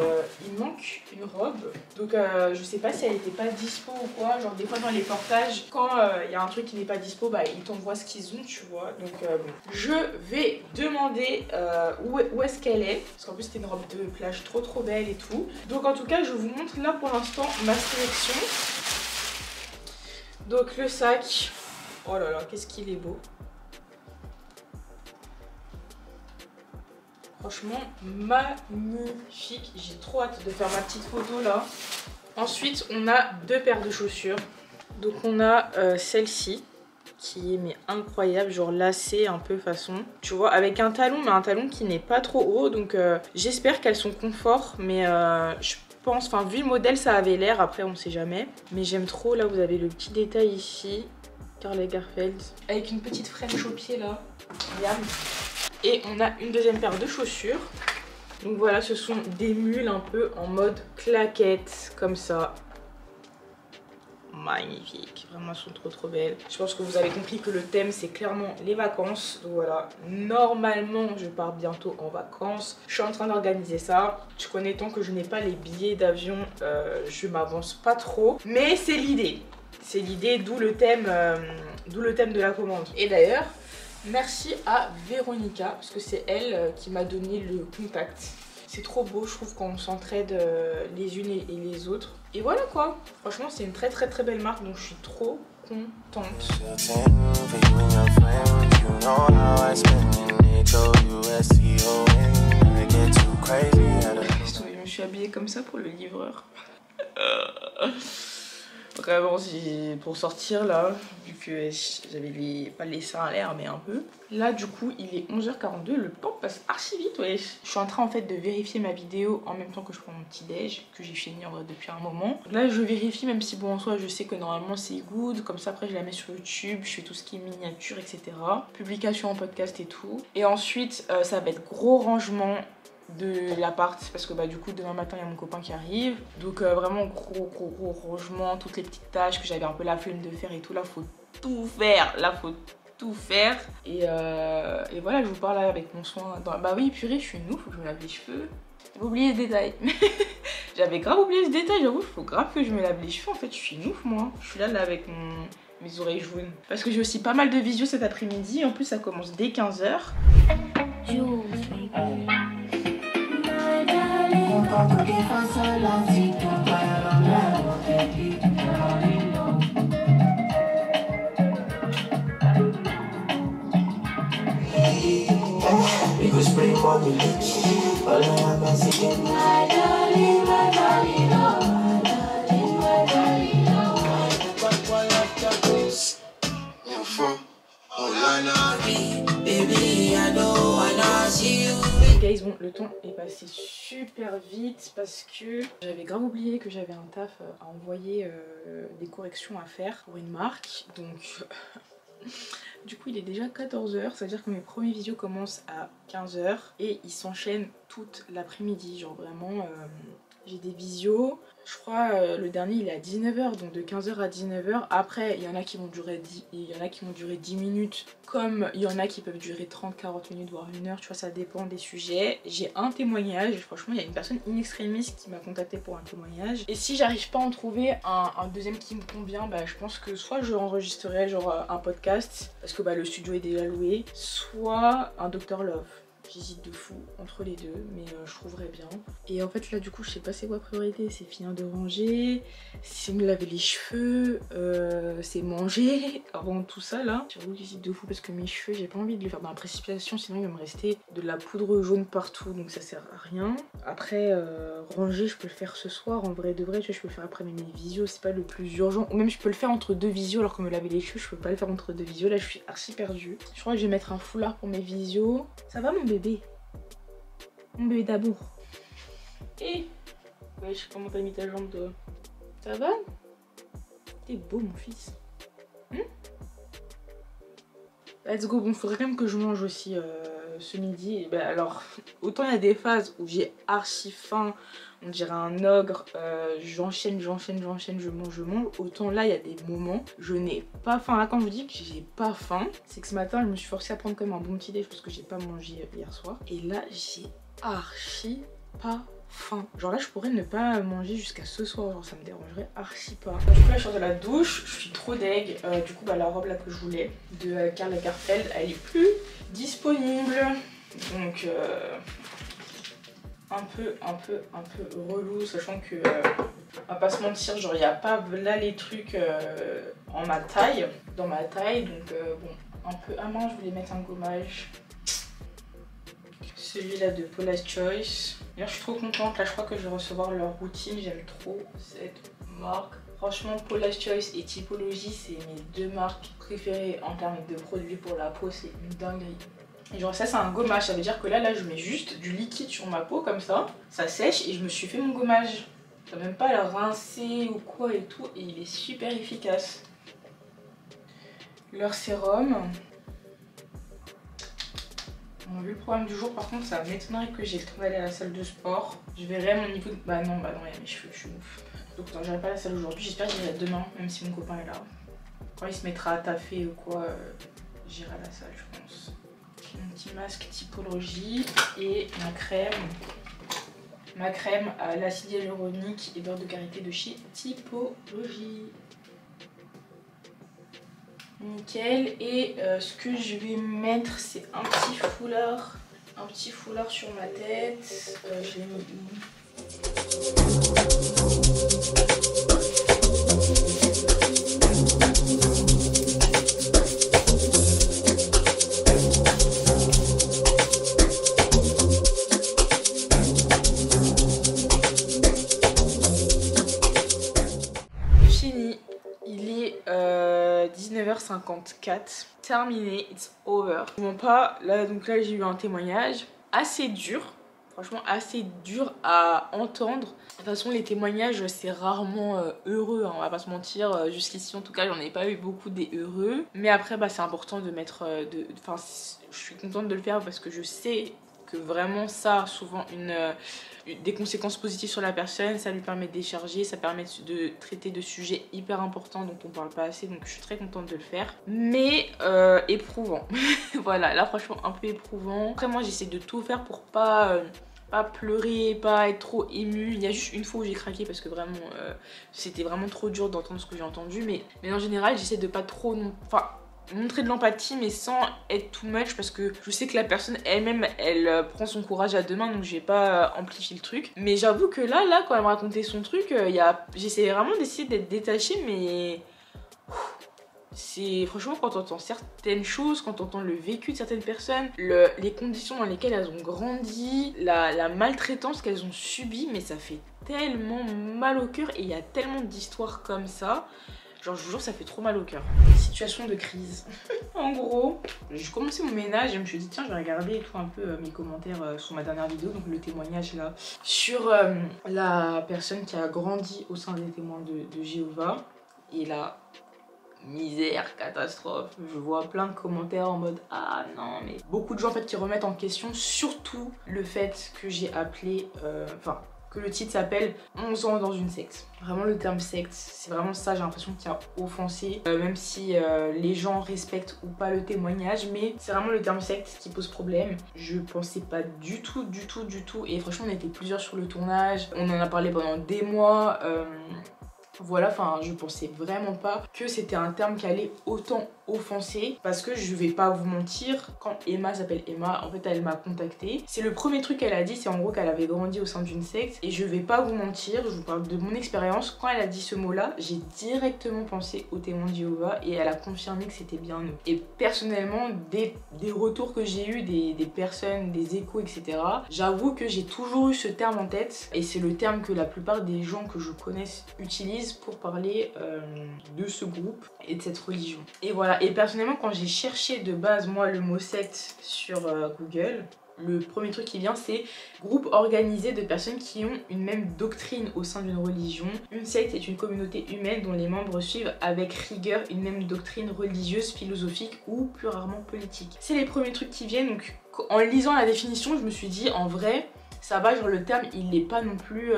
il manque une robe. Donc je sais pas si elle était pas dispo ou quoi. Genre des fois dans les portages, quand il y a un truc qui n'est pas dispo, bah ils t'envoient ce qu'ils ont, tu vois. Donc je vais demander où est-ce qu'elle est. Parce qu'en plus c'était une robe de plage trop belle et tout. Donc en tout cas je vous montre là pour l'instant ma sélection. Donc le sac, oh là là qu'est-ce qu'il est beau. Franchement magnifique, j'ai trop hâte de faire ma petite photo là. Ensuite on a deux paires de chaussures. Donc on a celle-ci qui est mais incroyable, genre lacée un peu façon, tu vois, avec un talon, mais un talon qui n'est pas trop haut. Donc j'espère qu'elles sont confort, mais je pense, enfin vu le modèle ça avait l'air, après on sait jamais. Mais j'aime trop, là vous avez le petit détail ici, Karl Lagerfeld, avec une petite fraîche au pied là, yam. Et on a une deuxième paire de chaussures. Donc voilà, ce sont des mules un peu en mode claquette, comme ça. Magnifique, vraiment elles sont trop belles. Je pense que vous avez compris que le thème c'est clairement les vacances. Donc voilà, normalement je pars bientôt en vacances. Je suis en train d'organiser ça. Tu connais, tant que je n'ai pas les billets d'avion, je m'avance pas trop. Mais c'est l'idée. C'est l'idée, d'où le thème de la commande. Et d'ailleurs... merci à Véronica, parce que c'est elle qui m'a donné le contact. C'est trop beau, je trouve, quand on s'entraide les unes et les autres. Et voilà quoi, franchement c'est une très belle marque, donc je suis trop contente. Je me suis habillée comme ça pour le livreur. Vraiment, c'est pour sortir là, vu que j'avais pas les seins à l'air, mais un peu. Là, du coup, il est 11h42, le temps passe archi vite, ouais. Je suis en train en fait de vérifier ma vidéo en même temps que je prends mon petit déj, que j'ai fini en vrai depuis un moment. Là, je vérifie, même si bon, en soi, je sais que normalement c'est good, comme ça après je la mets sur YouTube, je fais tout ce qui est miniature, etc. Publication en podcast et tout. Et ensuite, ça va être gros rangement de l'appart, parce que bah du coup demain matin il y a mon copain qui arrive, donc vraiment gros rangement, toutes les petites tâches que j'avais un peu la flemme de faire et tout, là faut tout faire, là faut tout faire. Et voilà, je vous parle là avec mon soin dans... bah oui purée, je suis une ouf, faut que je me lave les cheveux, j'ai oublié ce détail. J'avais grave oublié ce détail, j'avoue, faut grave que je me lave les cheveux, en fait je suis une ouf moi, je suis là avec mon... mes oreilles jaunes, parce que j'ai aussi pas mal de visio cet après-midi, en plus ça commence dès 15h. Guys, bon, le temps est passé super vite parce que j'avais grave oublié que j'avais un taf à envoyer, des corrections à faire pour une marque, donc du coup il est déjà 14h, c'est à dire que mes premiers vidéos commencent à 15h et ils s'enchaînent toute l'après-midi, genre vraiment j'ai des visios, je crois le dernier il est à 19h, donc de 15h à 19h. Après il y en a qui vont durer 10 minutes, comme il y en a qui peuvent durer 30, 40 minutes, voire 1 heure, tu vois, ça dépend des sujets. J'ai un témoignage, franchement il y a une personne in extremis qui m'a contactée pour un témoignage. Et si j'arrive pas à en trouver un deuxième qui me convient, bah je pense que soit je enregistrerai genre un podcast, parce que bah le studio est déjà loué, soit un Dr Love. J'hésite de fou entre les deux, mais je trouverais bien. Et en fait là du coup je sais pas c'est quoi priorité, c'est finir de ranger, c'est me laver les cheveux, c'est manger avant tout ça là. J'avoue j'hésite de fou parce que mes cheveux j'ai pas envie de les faire dans la précipitation, sinon il va me rester de la poudre jaune partout, donc ça sert à rien. Après ranger je peux le faire ce soir en vrai de vrai, je peux le faire après mes visios, c'est pas le plus urgent, ou même je peux le faire entre deux visios, alors que me laver les cheveux je peux pas le faire entre deux visios, là je suis archi perdue. Je crois que je vais mettre un foulard pour mes visios. Ça va mon bébé? Mon bébé d'amour. Et ouais, je sais comment t'as mis ta jambe toi. Ça va? T'es beau mon fils. Let's go. Bon, faudrait quand même que je mange aussi ce midi. Et ben, alors, autant il y a des phases où j'ai archi faim, on dirait un ogre, je mange, autant là il y a des moments je n'ai pas faim. Là quand je vous dis que j'ai pas faim, c'est que ce matin je me suis forcée à prendre quand même un bon petit déj parce que j'ai pas mangé hier soir, et là j'ai archi pas faim. Genre là je pourrais ne pas manger jusqu'à ce soir, genre ça me dérangerait archi pas. Du coup là je sors de la douche, je suis trop deg, du coup bah la robe là que je voulais de Karl Lagerfeld, elle est plus disponible, donc un peu relou, sachant que on va pas se mentir, genre il n'y a pas là les trucs en ma taille, dans ma taille, donc bon, un peu à main. Je voulais mettre un gommage, celui-là de Paula's Choice. D'ailleurs je suis trop contente, là je crois que je vais recevoir leur routine, j'aime trop cette marque. Franchement Paula's Choice et Typology, c'est mes deux marques préférées en termes de produits pour la peau, c'est une dinguerie. Et genre ça c'est un gommage, ça veut dire que là je mets juste du liquide sur ma peau comme ça, ça sèche et je me suis fait mon gommage. T'as même pas à la rincer ou quoi et tout, et il est super efficace. Leur sérum. Bon, vu le programme du jour, par contre, ça m'étonnerait que j'ai le temps d'aller à la salle de sport. Je verrai mon niveau de... Bah non, il y a mes cheveux, je suis ouf. Donc, attends, j'irai pas à la salle aujourd'hui. J'espère que j'irai demain, même si mon copain est là. Quand il se mettra à taffer ou quoi, j'irai à la salle, je pense. Mon petit masque Typology et ma crème. Ma crème à l'acide hyaluronique et beurre de karité de chez Typology. Nickel. Et ce que je vais mettre, c'est un petit foulard. Un petit foulard sur ma tête. Je l'ai mis où ? Fini. Il est 19h54, terminé, it's over. Je ne mens pas, là, donc là j'ai eu un témoignage assez dur, franchement assez dur à entendre. De toute façon les témoignages c'est rarement heureux, hein, on va pas se mentir, jusqu'ici en tout cas j'en ai pas eu beaucoup des heureux. Mais après bah, c'est important de mettre, enfin je suis contente de le faire parce que je sais que vraiment ça a souvent des conséquences positives sur la personne, ça lui permet de décharger, ça permet de traiter de sujets hyper importants dont on parle pas assez, donc je suis très contente de le faire, mais éprouvant. Voilà, là franchement un peu éprouvant. Après moi j'essaie de tout faire pour pas... pas pleurer, pas être trop émue. Il y a juste une fois où j'ai craqué parce que vraiment c'était vraiment trop dur d'entendre ce que j'ai entendu, mais en général j'essaie de pas trop... enfin, montrer de l'empathie mais sans être too much parce que je sais que la personne elle-même elle prend son courage à deux mains, donc je vais pas amplifier le truc. Mais j'avoue que là quand elle me racontait son truc, j'essayais vraiment d'essayer d'être détachée, mais c'est franchement quand on entend certaines choses, quand on entend le vécu de certaines personnes, les conditions dans lesquelles elles ont grandi, la maltraitance qu'elles ont subie, mais ça fait tellement mal au cœur, et il y a tellement d'histoires comme ça. Genre je vous jure ça fait trop mal au cœur. Situation de crise. En gros, j'ai commencé mon ménage et je me suis dit tiens je vais regarder et tout un peu mes commentaires sur ma dernière vidéo, donc le témoignage là sur la personne qui a grandi au sein des témoins de Jéhovah. Et là, misère, catastrophe. Je vois plein de commentaires en mode ah non mais... Beaucoup de gens en fait qui remettent en question surtout le fait que j'ai appelé... que le titre s'appelle 11 ans dans une secte. Vraiment le terme secte, c'est vraiment ça, j'ai l'impression qu'il a offensé, même si les gens respectent ou pas le témoignage, mais c'est vraiment le terme secte qui pose problème. Je pensais pas du tout, et franchement on était plusieurs sur le tournage, on en a parlé pendant des mois, voilà, enfin je pensais vraiment pas que c'était un terme qui allait autant offenser, parce que je vais pas vous mentir, quand Emma s'appelle Emma, en fait elle m'a contactée, c'est le premier truc qu'elle a dit, c'est en gros qu'elle avait grandi au sein d'une secte, et je vais pas vous mentir, je vous parle de mon expérience, quand elle a dit ce mot là, j'ai directement pensé aux témoins de Jéhovah, et elle a confirmé que c'était bien eux. Et personnellement, des retours que j'ai eu, des personnes, des échos, etc., j'avoue que j'ai toujours eu ce terme en tête, et c'est le terme que la plupart des gens que je connaisse utilisent pour parler de ce groupe et de cette religion. Et voilà, et personnellement quand j'ai cherché de base moi le mot secte sur Google, le premier truc qui vient c'est groupe organisé de personnes qui ont une même doctrine au sein d'une religion. Une secte est une communauté humaine dont les membres suivent avec rigueur une même doctrine religieuse, philosophique ou plus rarement politique. C'est les premiers trucs qui viennent, donc en lisant la définition je me suis dit en vrai ça va, genre le terme il n'est pas non plus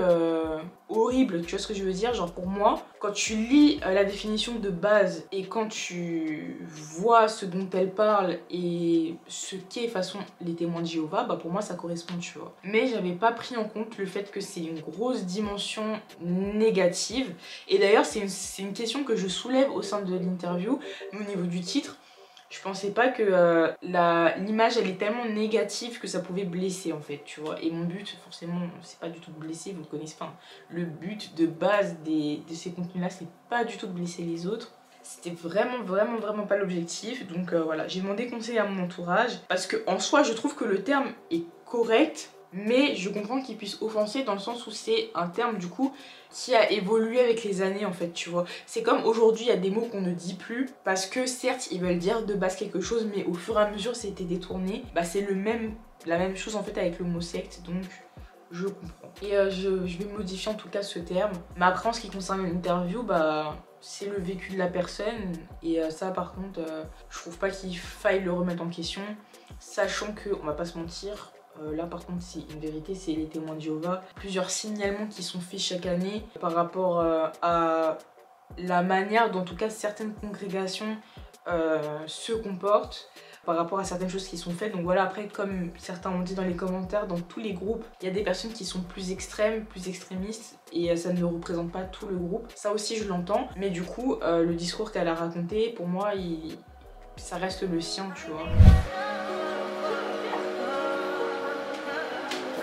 horrible, tu vois ce que je veux dire, genre pour moi quand tu lis la définition de base et quand tu vois ce dont elle parle et ce qu'est de façon les témoins de Jéhovah, bah pour moi ça correspond, tu vois. Mais j'avais pas pris en compte le fait que c'est une grosse dimension négative, et d'ailleurs c'est une question que je soulève au sein de l'interview, mais au niveau du titre, je pensais pas que l'image elle est tellement négative que ça pouvait blesser en fait, tu vois. Et mon but forcément c'est pas du tout de blesser, vous le connaissez pas, le but de base de ces contenus là c'est pas du tout de blesser les autres. C'était vraiment pas l'objectif. Donc voilà, j'ai demandé conseil à mon entourage parce que en soi je trouve que le terme est correct, mais je comprends qu'il puisse offenser dans le sens où c'est un terme du coup qui a évolué avec les années en fait, tu vois. C'est comme aujourd'hui il y a des mots qu'on ne dit plus parce que certes ils veulent dire de base quelque chose, mais au fur et à mesure c'était détourné. Bah c'est la même chose en fait avec le mot secte, donc je comprends. Et je vais modifier en tout cas ce terme. Mais après en ce qui concerne l'interview, bah c'est le vécu de la personne, et ça par contre je trouve pas qu'il faille le remettre en question, sachant que, on va pas se mentir, là par contre c'est une vérité, c'est les témoins de Jéhovah, plusieurs signalements qui sont faits chaque année par rapport à la manière dont en tout cas certaines congrégations se comportent par rapport à certaines choses qui sont faites. Donc voilà, après comme certains ont dit dans les commentaires, dans tous les groupes il y a des personnes qui sont plus extrêmes, plus extrémistes, et ça ne représente pas tout le groupe, ça aussi je l'entends, mais du coup le discours qu'elle a raconté pour moi ça reste le sien, tu vois.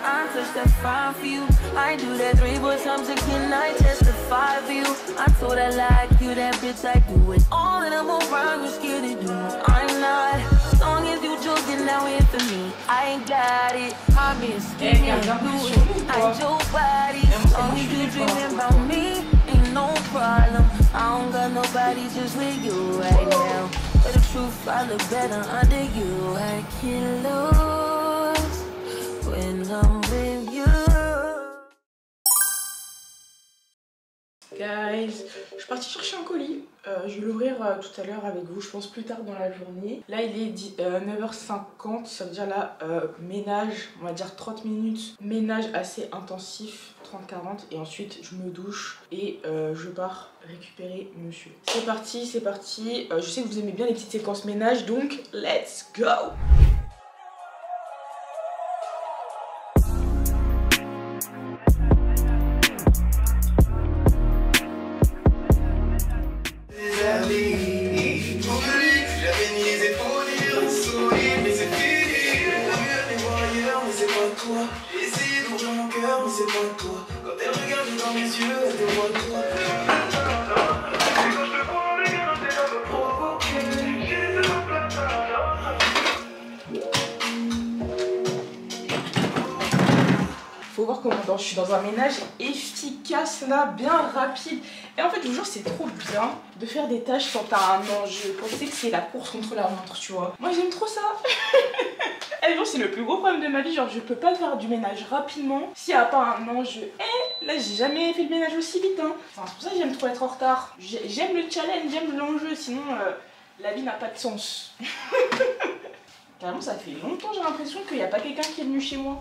I touch that fire for you. I do that 3 4 times again. I testify for you. I told I like you, that bitch. I do it all and I'm around. You scared to do it. I'm not. As long as you joking, now here for me. I ain't got it. I'm being skinny. I'm your body. As long as you dreaming about me, ain't no problem. I don't got nobody just with you right now. But the truth, I look better under you. I can't lose. Guys, je suis partie chercher un colis. Je vais l'ouvrir tout à l'heure avec vous, je pense plus tard dans la journée. Là il est 9h50, ça veut dire là ménage, on va dire 30 minutes, ménage assez intensif, 30-40, et ensuite je me douche et je pars récupérer monsieur. C'est parti, c'est parti. Je sais que vous aimez bien les petites séquences ménage, donc let's go. Je suis dans un ménage efficace là, bien rapide, et en fait je vous jure c'est trop bien de faire des tâches quand t'as un enjeu. Je pensais que c'est la course contre la montre, tu vois, moi j'aime trop ça. Et genre c'est le plus gros problème de ma vie, genre je peux pas faire du ménage rapidement s'il n'y a pas un enjeu. Et là j'ai jamais fait le ménage aussi vite hein. Enfin, c'est pour ça que j'aime trop être en retard, j'aime le challenge, j'aime l'enjeu, sinon la vie n'a pas de sens. Carrément ça fait longtemps, j'ai l'impression qu'il n'y a pas quelqu'un qui est venu chez moi.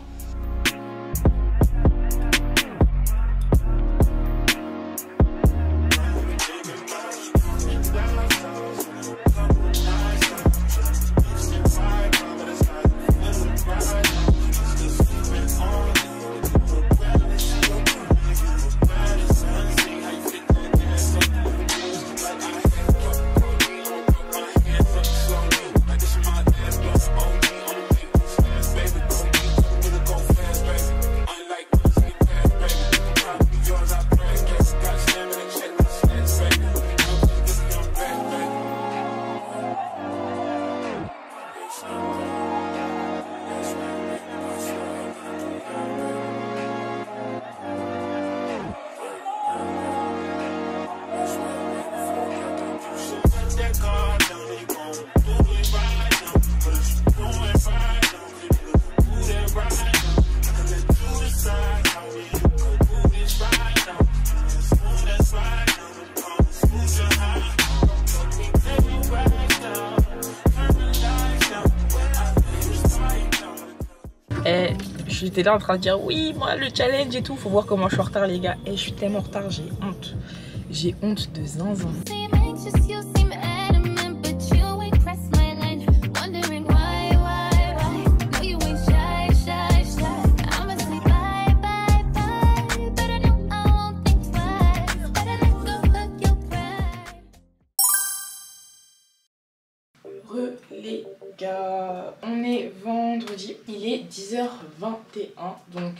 j'étais là en train de dire oui moi le challenge et tout, faut voir comment je suis en retard les gars, et je suis tellement en retard, j'ai honte de zinzin. Les gars, on est vendredi, il est 10h21, donc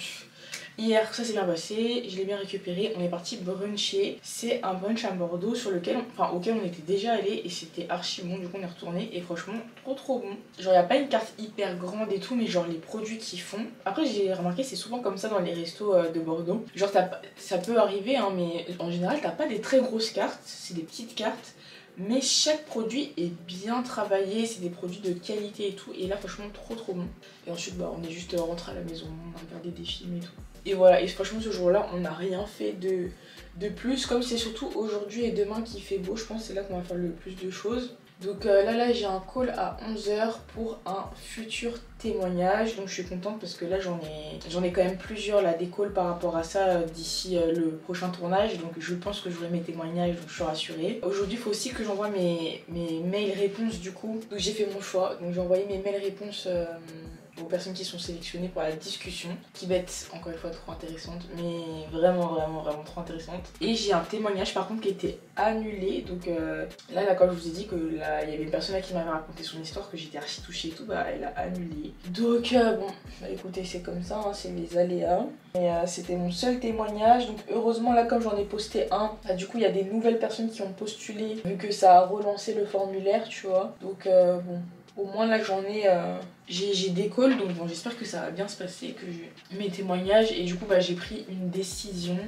hier ça s'est bien passé, je l'ai bien récupéré, on est parti bruncher. C'est un brunch à Bordeaux sur lequel, auquel on était déjà allé et c'était archi bon, du coup on est retourné et franchement trop bon. Genre il n'y a pas une carte hyper grande et tout, mais genre les produits qu'ils font, après j'ai remarqué c'est souvent comme ça dans les restos de Bordeaux, genre ça peut arriver hein, mais en général t'as pas des très grosses cartes, c'est des petites cartes. Mais chaque produit est bien travaillé, c'est des produits de qualité et tout. Et là franchement trop bon. Et ensuite bah, on est juste rentré à la maison, on a regardé des films et tout. Et voilà, et franchement ce jour là on n'a rien fait de plus. Comme c'est surtout aujourd'hui et demain qui fait beau, je pense que c'est là qu'on va faire le plus de choses. Donc là j'ai un call à 11h pour un futur témoignage. Donc je suis contente parce que là j'en ai quand même plusieurs là, des calls par rapport à ça d'ici le prochain tournage. Donc je pense que j'aurai mes témoignages, donc je suis rassurée. Aujourd'hui il faut aussi que j'envoie mes mails réponses du coup. Donc j'ai fait mon choix, donc j'ai envoyé mes mails réponses aux personnes qui sont sélectionnées pour la discussion, qui va être encore une fois trop intéressante, mais vraiment trop intéressante. Et j'ai un témoignage par contre qui était annulé, donc là quand je vous ai dit que il y avait une personne là qui m'avait raconté son histoire, que j'étais archi touchée et tout, bah elle a annulé. Donc bon, bah, écoutez c'est comme ça, hein, c'est les aléas. Et c'était mon seul témoignage, donc heureusement là comme j'en ai posté un, bah, du coup il y a des nouvelles personnes qui ont postulé, vu que ça a relancé le formulaire, tu vois. Donc bon, au moins là j'en ai... J'ai des calls, donc bon, j'espère que ça va bien se passer, que mes témoignages, et du coup bah, j'ai pris une décision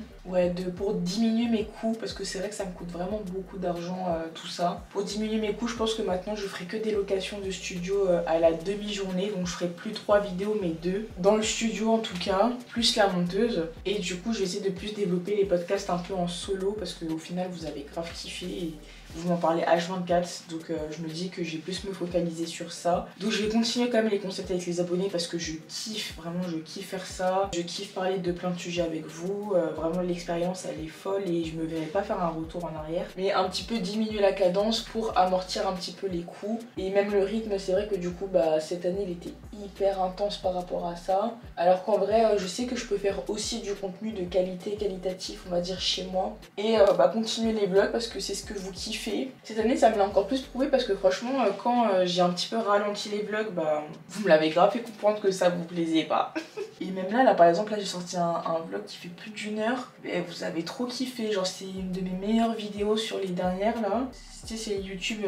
pour diminuer mes coûts, parce que c'est vrai que ça me coûte vraiment beaucoup d'argent tout ça. Pour diminuer mes coûts, je pense que maintenant je ferai que des locations de studio à la demi-journée, donc je ferai plus 3 vidéos mais 2, dans le studio en tout cas, plus la monteuse, et du coup je vais essayer de plus développer les podcasts un peu en solo, parce qu'au final vous avez grave kiffé et vous m'en parlez H24, donc je me dis que j'ai plus me focaliser sur ça, donc je vais continuer quand même les concepts avec les abonnés parce que je kiffe, vraiment je kiffe faire ça, je kiffe parler de plein de sujets avec vous, vraiment l'expérience elle est folle et je me verrai pas faire un retour en arrière, mais un petit peu diminuer la cadence pour amortir un petit peu les coûts et même le rythme. C'est vrai que du coup bah cette année il était hyper intense par rapport à ça, alors qu'en vrai je sais que je peux faire aussi du contenu de qualité, qualitatif on va dire chez moi, et bah continuer les vlogs parce que c'est ce que vous kiffez. Cette année ça me l'a encore plus prouvé parce que franchement quand j'ai un petit peu ralenti les vlogs, bah vous me l'avez grave fait comprendre que ça vous plaisait pas. Et même là, par exemple, là j'ai sorti un vlog qui fait plus d'1 heure. Et vous avez trop kiffé, genre c'est une de mes meilleures vidéos sur les dernières là. Tu sais, c'est YouTube,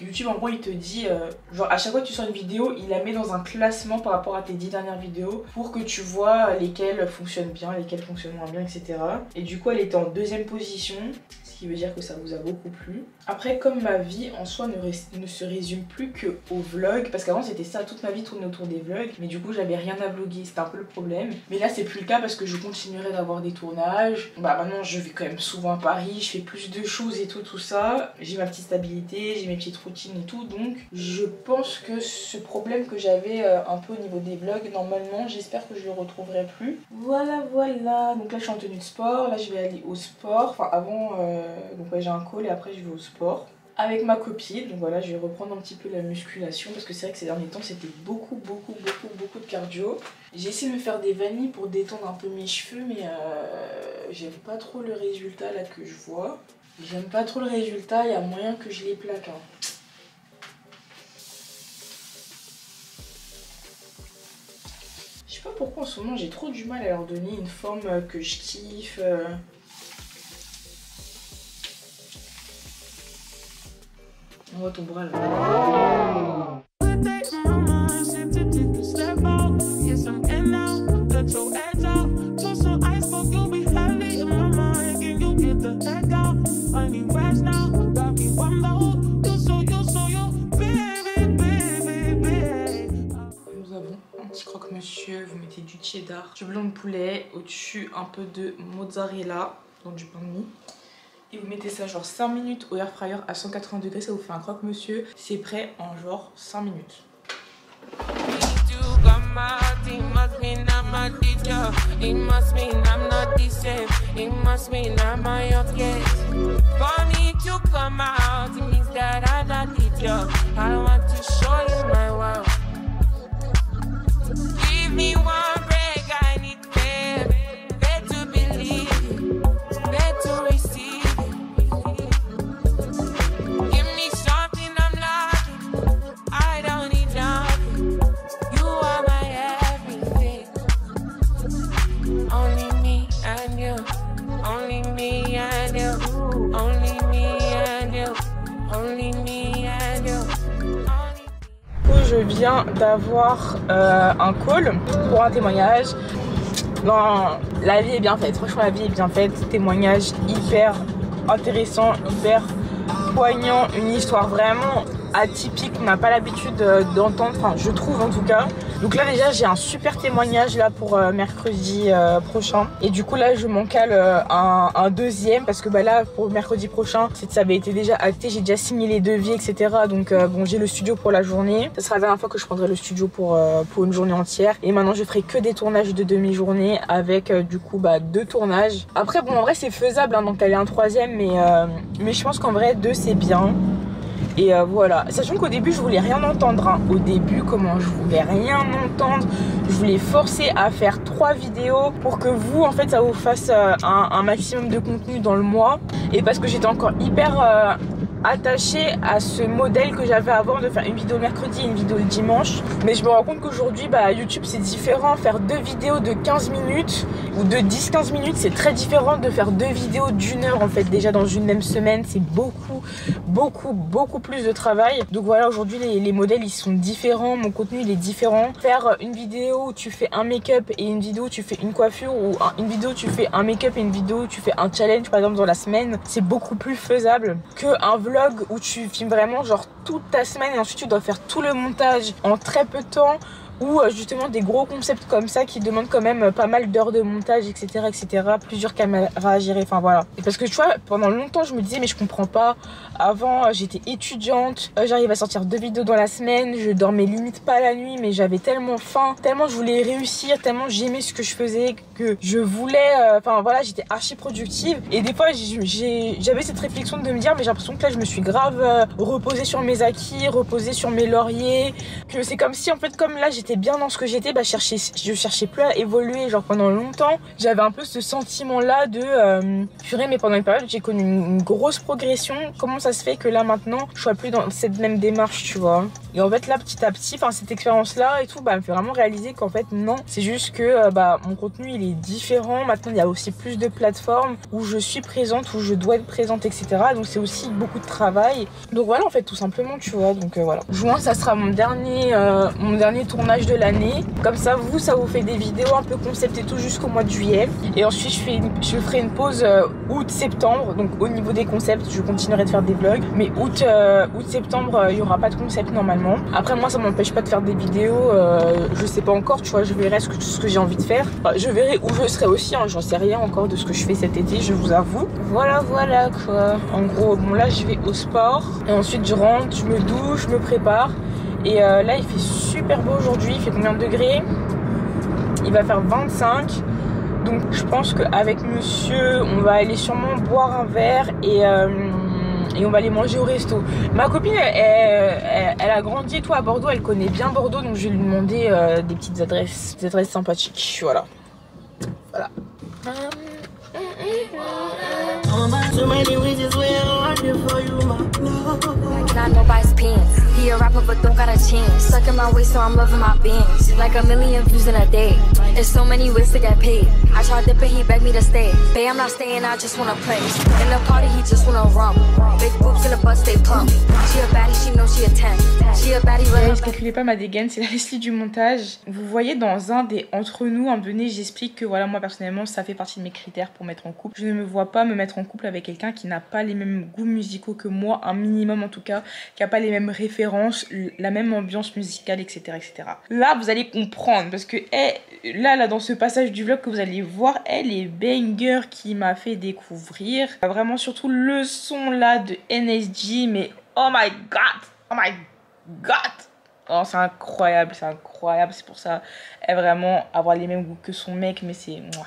YouTube en gros il te dit, genre à chaque fois que tu sors une vidéo, il la met dans un classement par rapport à tes 10 dernières vidéos pour que tu vois lesquelles fonctionnent bien, lesquelles fonctionnent moins bien, etc. Et du coup elle était en 2e position, ce qui veut dire que ça vous a beaucoup plu. Après comme ma vie en soi ne se résume plus que au vlog, parce qu'avant c'était ça, toute ma vie tournait autour des vlogs, mais du coup j'avais rien à vlogger, c'était un peu le problème. Mais là c'est plus le cas parce que je continuerai d'avoir des tournages, bah maintenant je vais quand même souvent à Paris, je fais plus de choses et tout ça. Ma petite stabilité, j'ai mes petites routines et tout, donc je pense que ce problème que j'avais un peu au niveau des vlogs, normalement j'espère que je le retrouverai plus. Voilà, donc là je suis en tenue de sport, là je vais aller au sport, enfin avant, donc ouais j'ai un call et après je vais au sport avec ma copine, donc voilà je vais reprendre un petit peu la musculation parce que c'est vrai que ces derniers temps c'était beaucoup de cardio. J'ai essayé de me faire des vanilles pour détendre un peu mes cheveux, mais j'aime pas trop le résultat là que je vois. J'aime pas trop le résultat, il y a moyen que je les plaque. Hein. Je sais pas pourquoi en ce moment j'ai trop du mal à leur donner une forme que je kiffe. On voit ton bras là. Monsieur, vous mettez du cheddar, du blanc de poulet, au-dessus un peu de mozzarella, donc du pain de mie. Et vous mettez ça genre 5 minutes au air fryer à 180 degrés, ça vous fait un croque-monsieur. C'est prêt en genre 5 minutes. my detail. It must mean I'm not the same. It must mean I'm on your case. For me to come out, it means that I'm not the job. I want to show you my world. Give me one break, I need faith. Faith to believe, faith to receive. Give me something I'm lacking. I don't need nothing. You are my everything. Only me and you. Only me and you. Only me and you. Only me and you. Je viens d'avoir un call pour un témoignage. Non, la vie est bien faite, franchement la vie est bien faite. Témoignage hyper intéressant, hyper poignant, une histoire vraiment atypique qu'on n'a pas l'habitude d'entendre, enfin je trouve en tout cas. Donc là déjà j'ai un super témoignage là pour mercredi prochain et du coup là je m'en cale un deuxième parce que bah là pour mercredi prochain ça avait été déjà acté, j'ai déjà signé les devis etc, donc bon j'ai le studio pour la journée, ça sera la dernière fois que je prendrai le studio pour une journée entière et maintenant je ferai que des tournages de demi-journée avec du coup bah 2 tournages. Après bon en vrai c'est faisable hein, donc t'as un troisième mais je pense qu'en vrai 2 c'est bien. Et voilà, sachant qu'au début je voulais rien entendre hein. Au début comment je voulais rien entendre, je voulais forcer à faire 3 vidéos pour que vous en fait ça vous fasse un maximum de contenu dans le mois. Et parce que j'étais encore hyper attachée à ce modèle que j'avais avant de faire une vidéo le mercredi et une vidéo le dimanche. Mais je me rends compte qu'aujourd'hui bah, YouTube c'est différent, faire 2 vidéos de 15 minutes ou de 10-15 minutes c'est très différent de faire 2 vidéos d'1 heure en fait déjà dans une même semaine, c'est beaucoup plus de travail. Donc voilà, aujourd'hui les modèles ils sont différents, mon contenu il est différent. Faire une vidéo où tu fais un make-up et une vidéo où tu fais une coiffure, ou une vidéo où tu fais un make-up et une vidéo où tu fais un challenge par exemple dans la semaine, c'est beaucoup plus faisable qu'un vlog où tu filmes vraiment genre toute ta semaine et ensuite tu dois faire tout le montage en très peu de temps, ou justement des gros concepts comme ça qui demandent quand même pas mal d'heures de montage etc etc, plusieurs caméras à gérer, enfin voilà. Et parce que tu vois pendant longtemps je me disais mais je comprends pas, avant j'étais étudiante, j'arrivais à sortir 2 vidéos dans la semaine, je dormais limite pas la nuit mais j'avais tellement faim, tellement je voulais réussir, tellement j'aimais ce que je faisais que je voulais, enfin voilà j'étais archi productive. Et des fois j'avais cette réflexion de me dire mais j'ai l'impression que là je me suis grave reposée sur mes acquis, reposée sur mes lauriers, que c'est comme si en fait comme là j'étais bien dans ce que j'étais, bah je cherchais plus à évoluer genre pendant longtemps. J'avais un peu ce sentiment là de purée, mais pendant une période j'ai connu une grosse progression, comment ça se fait que là maintenant je sois plus dans cette même démarche, tu vois. Et en fait là petit à petit, enfin cette expérience là et tout, bah me fait vraiment réaliser qu'en fait non, c'est juste que bah mon contenu il est différent, maintenant il y a aussi plus de plateformes où je suis présente, où je dois être présente etc, donc c'est aussi beaucoup de travail. Donc voilà en fait tout simplement, tu vois. Donc voilà, juin ça sera mon dernier tournage de l'année, comme ça ça vous fait des vidéos un peu concept et tout jusqu'au mois de juillet, et ensuite je ferai une pause août-septembre. Donc au niveau des concepts je continuerai de faire des vlogs, mais août-septembre il n'y aura pas de concept normalement. Après moi ça m'empêche pas de faire des vidéos, je sais pas encore, tu vois, je verrai ce que j'ai envie de faire, enfin, je verrai où je serai aussi hein, j'en sais rien encore de ce que je fais cet été, je vous avoue. Voilà quoi en gros. Bon là je vais au sport et ensuite je rentre, je me douche, je me prépare. Et là il fait super beau aujourd'hui, il fait combien de degrés? Il va faire 25. Donc je pense qu'avec monsieur on va aller sûrement boire un verre et on va aller manger au resto. Ma copine elle a grandi et tout à Bordeaux, elle connaît bien Bordeaux, donc je vais lui demander des petites adresses, sympathiques. Voilà. So many reasons we're hunting for you, my love. Like not nobody's pants. He a rapper but don't got a chance. Sucking my waist so I'm loving my bands. Like a million views in a day. There's so many ways to get paid. I tried dipping, he begged me to stay. Babe, I'm not staying, I just wanna play. In the party, he just wanna rum. Big boobs in the butt, stay plump. She a baddie, she knows she a 10. She a baddie, but je calculais pas ma dégaine, c'est la Leslie du montage. Vous voyez dans un des entre nous, en donné, j'explique que voilà, moi personnellement, ça fait partie de mes critères pour mettre en couple. Je ne me vois pas me mettre en couple avec quelqu'un qui n'a pas les mêmes goûts musicaux que moi, un minimum en tout cas, qui n'a pas les mêmes références, la même ambiance musicale etc etc. Là vous allez comprendre parce que là dans ce passage du vlog que vous allez voir, les bangers qui m'a fait découvrir, vraiment surtout le son là de NSG, mais oh my god, Oh, c'est incroyable, c'est incroyable. C'est pour ça, elle vraiment avoir les mêmes goûts que son mec, mais c'est moi.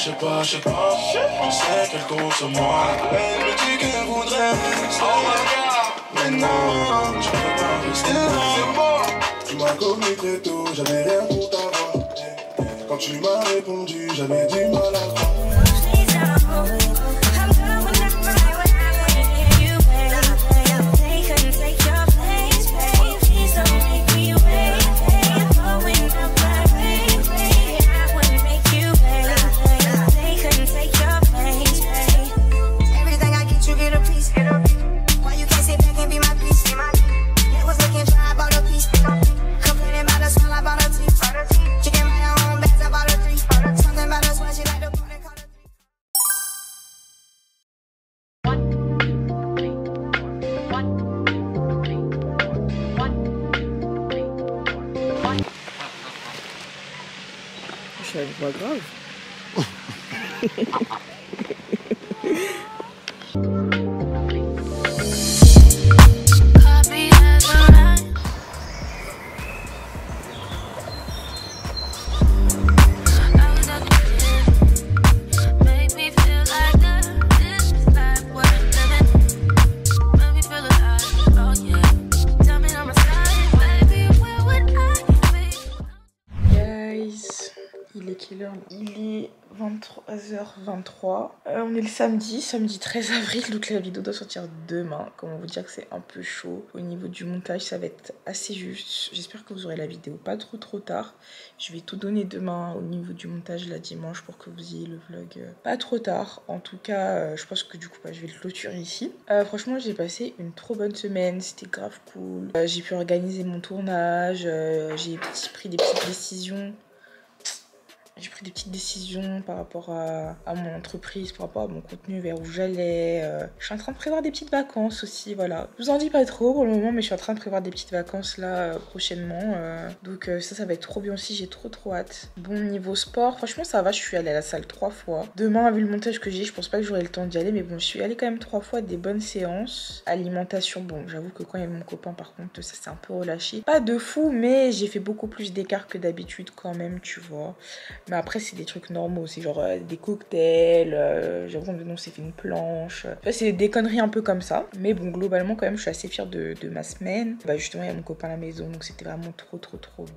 Je sais pas, on sait qu'elle compte sur moi. Elle me dit qu'elle voudrait rester. Mais non, je peux pas rester là. Tu m'as commis très tôt, j'avais rien pour t'avoir. Quand tu m'as répondu, j'avais du mal à croire. Ça me voit grave. Il est 23h23, on est le samedi 13 avril, donc la vidéo doit sortir demain. Comment vous dire que c'est un peu chaud, au niveau du montage ça va être assez juste. J'espère que vous aurez la vidéo pas trop tard. Je vais tout donner demain au niveau du montage la dimanche pour que vous ayez le vlog pas trop tard. En tout cas je pense que du coup je vais le clôturer ici. Franchement j'ai passé une trop bonne semaine, c'était grave cool. J'ai pu organiser mon tournage, j'ai pris des petites décisions. J'ai pris des petites décisions par rapport à mon entreprise, par rapport à mon contenu, vers où j'allais. Je suis en train de prévoir des petites vacances aussi, voilà. Je vous en dis pas trop pour le moment, mais je suis en train de prévoir des petites vacances là prochainement. Donc ça va être trop bien aussi, j'ai trop hâte. Bon, niveau sport, franchement ça va, je suis allée à la salle 3 fois. Demain, vu le montage que j'ai, je pense pas que j'aurai le temps d'y aller, mais bon, je suis allée quand même 3 fois, des bonnes séances. Alimentation, bon, j'avoue que quand il y a mon copain par contre, ça s'est un peu relâché. Pas de fou, mais j'ai fait beaucoup plus d'écart que d'habitude quand même, tu vois. Mais après, c'est des trucs normaux, c'est genre des cocktails, j'avoue, on s'est fait une planche. Enfin, c'est des conneries un peu comme ça. Mais bon, globalement, quand même, je suis assez fière de ma semaine. Bah, justement, il y a mon copain à la maison, donc c'était vraiment trop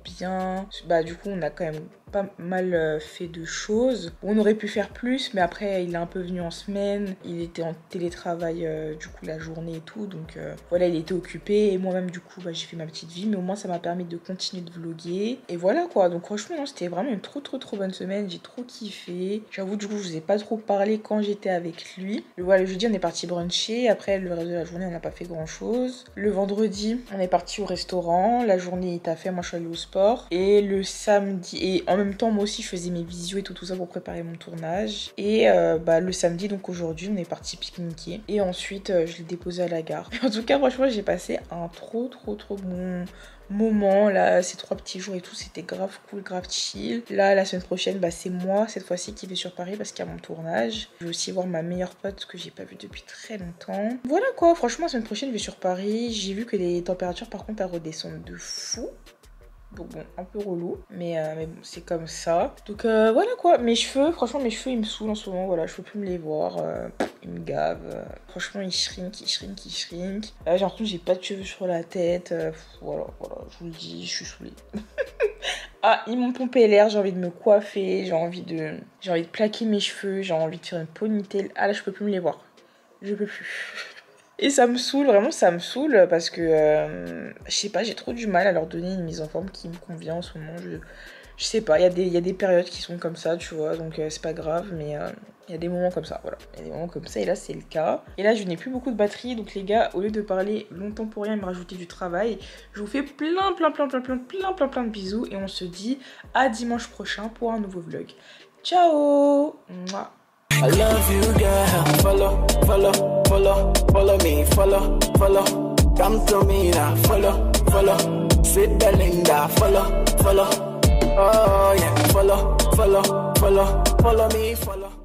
bien. Bah, du coup, on a quand même pas mal fait de choses. On aurait pu faire plus, mais après, il est un peu venu en semaine. Il était en télétravail, du coup, la journée et tout. Donc, voilà, il était occupé. Et moi-même, du coup, bah, j'ai fait ma petite vie. Mais au moins, ça m'a permis de continuer de vloguer. Et voilà, quoi. Donc, franchement, c'était vraiment une trop bonne semaine, j'ai trop kiffé. J'avoue, du coup, je vous ai pas trop parlé quand j'étais avec lui. Voilà, le jeudi, on est parti bruncher. Après, le reste de la journée, on n'a pas fait grand chose. Le vendredi, on est parti au restaurant. La journée, il t'a fait. Moi, je suis allée au sport. Et le samedi, et en même temps, moi aussi, je faisais mes visios et tout ça pour préparer mon tournage. Et bah, le samedi, donc aujourd'hui, on est parti pique-niquer. Et ensuite, je l'ai déposé à la gare. En tout cas, franchement, j'ai passé un trop bon moment là, ces 3 petits jours et tout, c'était grave cool, grave chill. Là, la semaine prochaine, bah, c'est moi cette fois-ci qui vais sur Paris parce qu'il y a mon tournage. Je vais aussi voir ma meilleure pote que j'ai pas vue depuis très longtemps. Voilà quoi, franchement, la semaine prochaine, je vais sur Paris. J'ai vu que les températures, par contre, elles redescendent de fou. Donc bon, un peu relou, mais bon, c'est comme ça. Donc voilà quoi, mes cheveux, franchement mes cheveux ils me saoulent en ce moment, voilà, je peux plus me les voir, ils me gavent, franchement ils shrink. J'ai l'impression que j'ai pas de cheveux sur la tête, voilà, je vous le dis, je suis saoulée. Ah, ils m'ont pompé l'air, j'ai envie de me coiffer, j'ai envie de plaquer mes cheveux, j'ai envie de faire une ponytail. Ah là, je peux plus me les voir, je peux plus. Et ça me saoule, vraiment ça me saoule parce que, je sais pas, j'ai trop du mal à leur donner une mise en forme qui me convient en ce moment. Je Je sais pas, il y a des périodes qui sont comme ça, tu vois, donc c'est pas grave, mais il y a des moments comme ça, voilà. Il y a des moments comme ça, et là, c'est le cas. Et là, je n'ai plus beaucoup de batterie, donc les gars, au lieu de parler longtemps pour rien et me rajouter du travail, je vous fais plein de bisous, et on se dit à dimanche prochain pour un nouveau vlog. Ciao! Mouah. I love you, girl. Follow me. Follow. Come to me now. Follow. Sibylle, follow. Oh yeah. Follow me. Follow.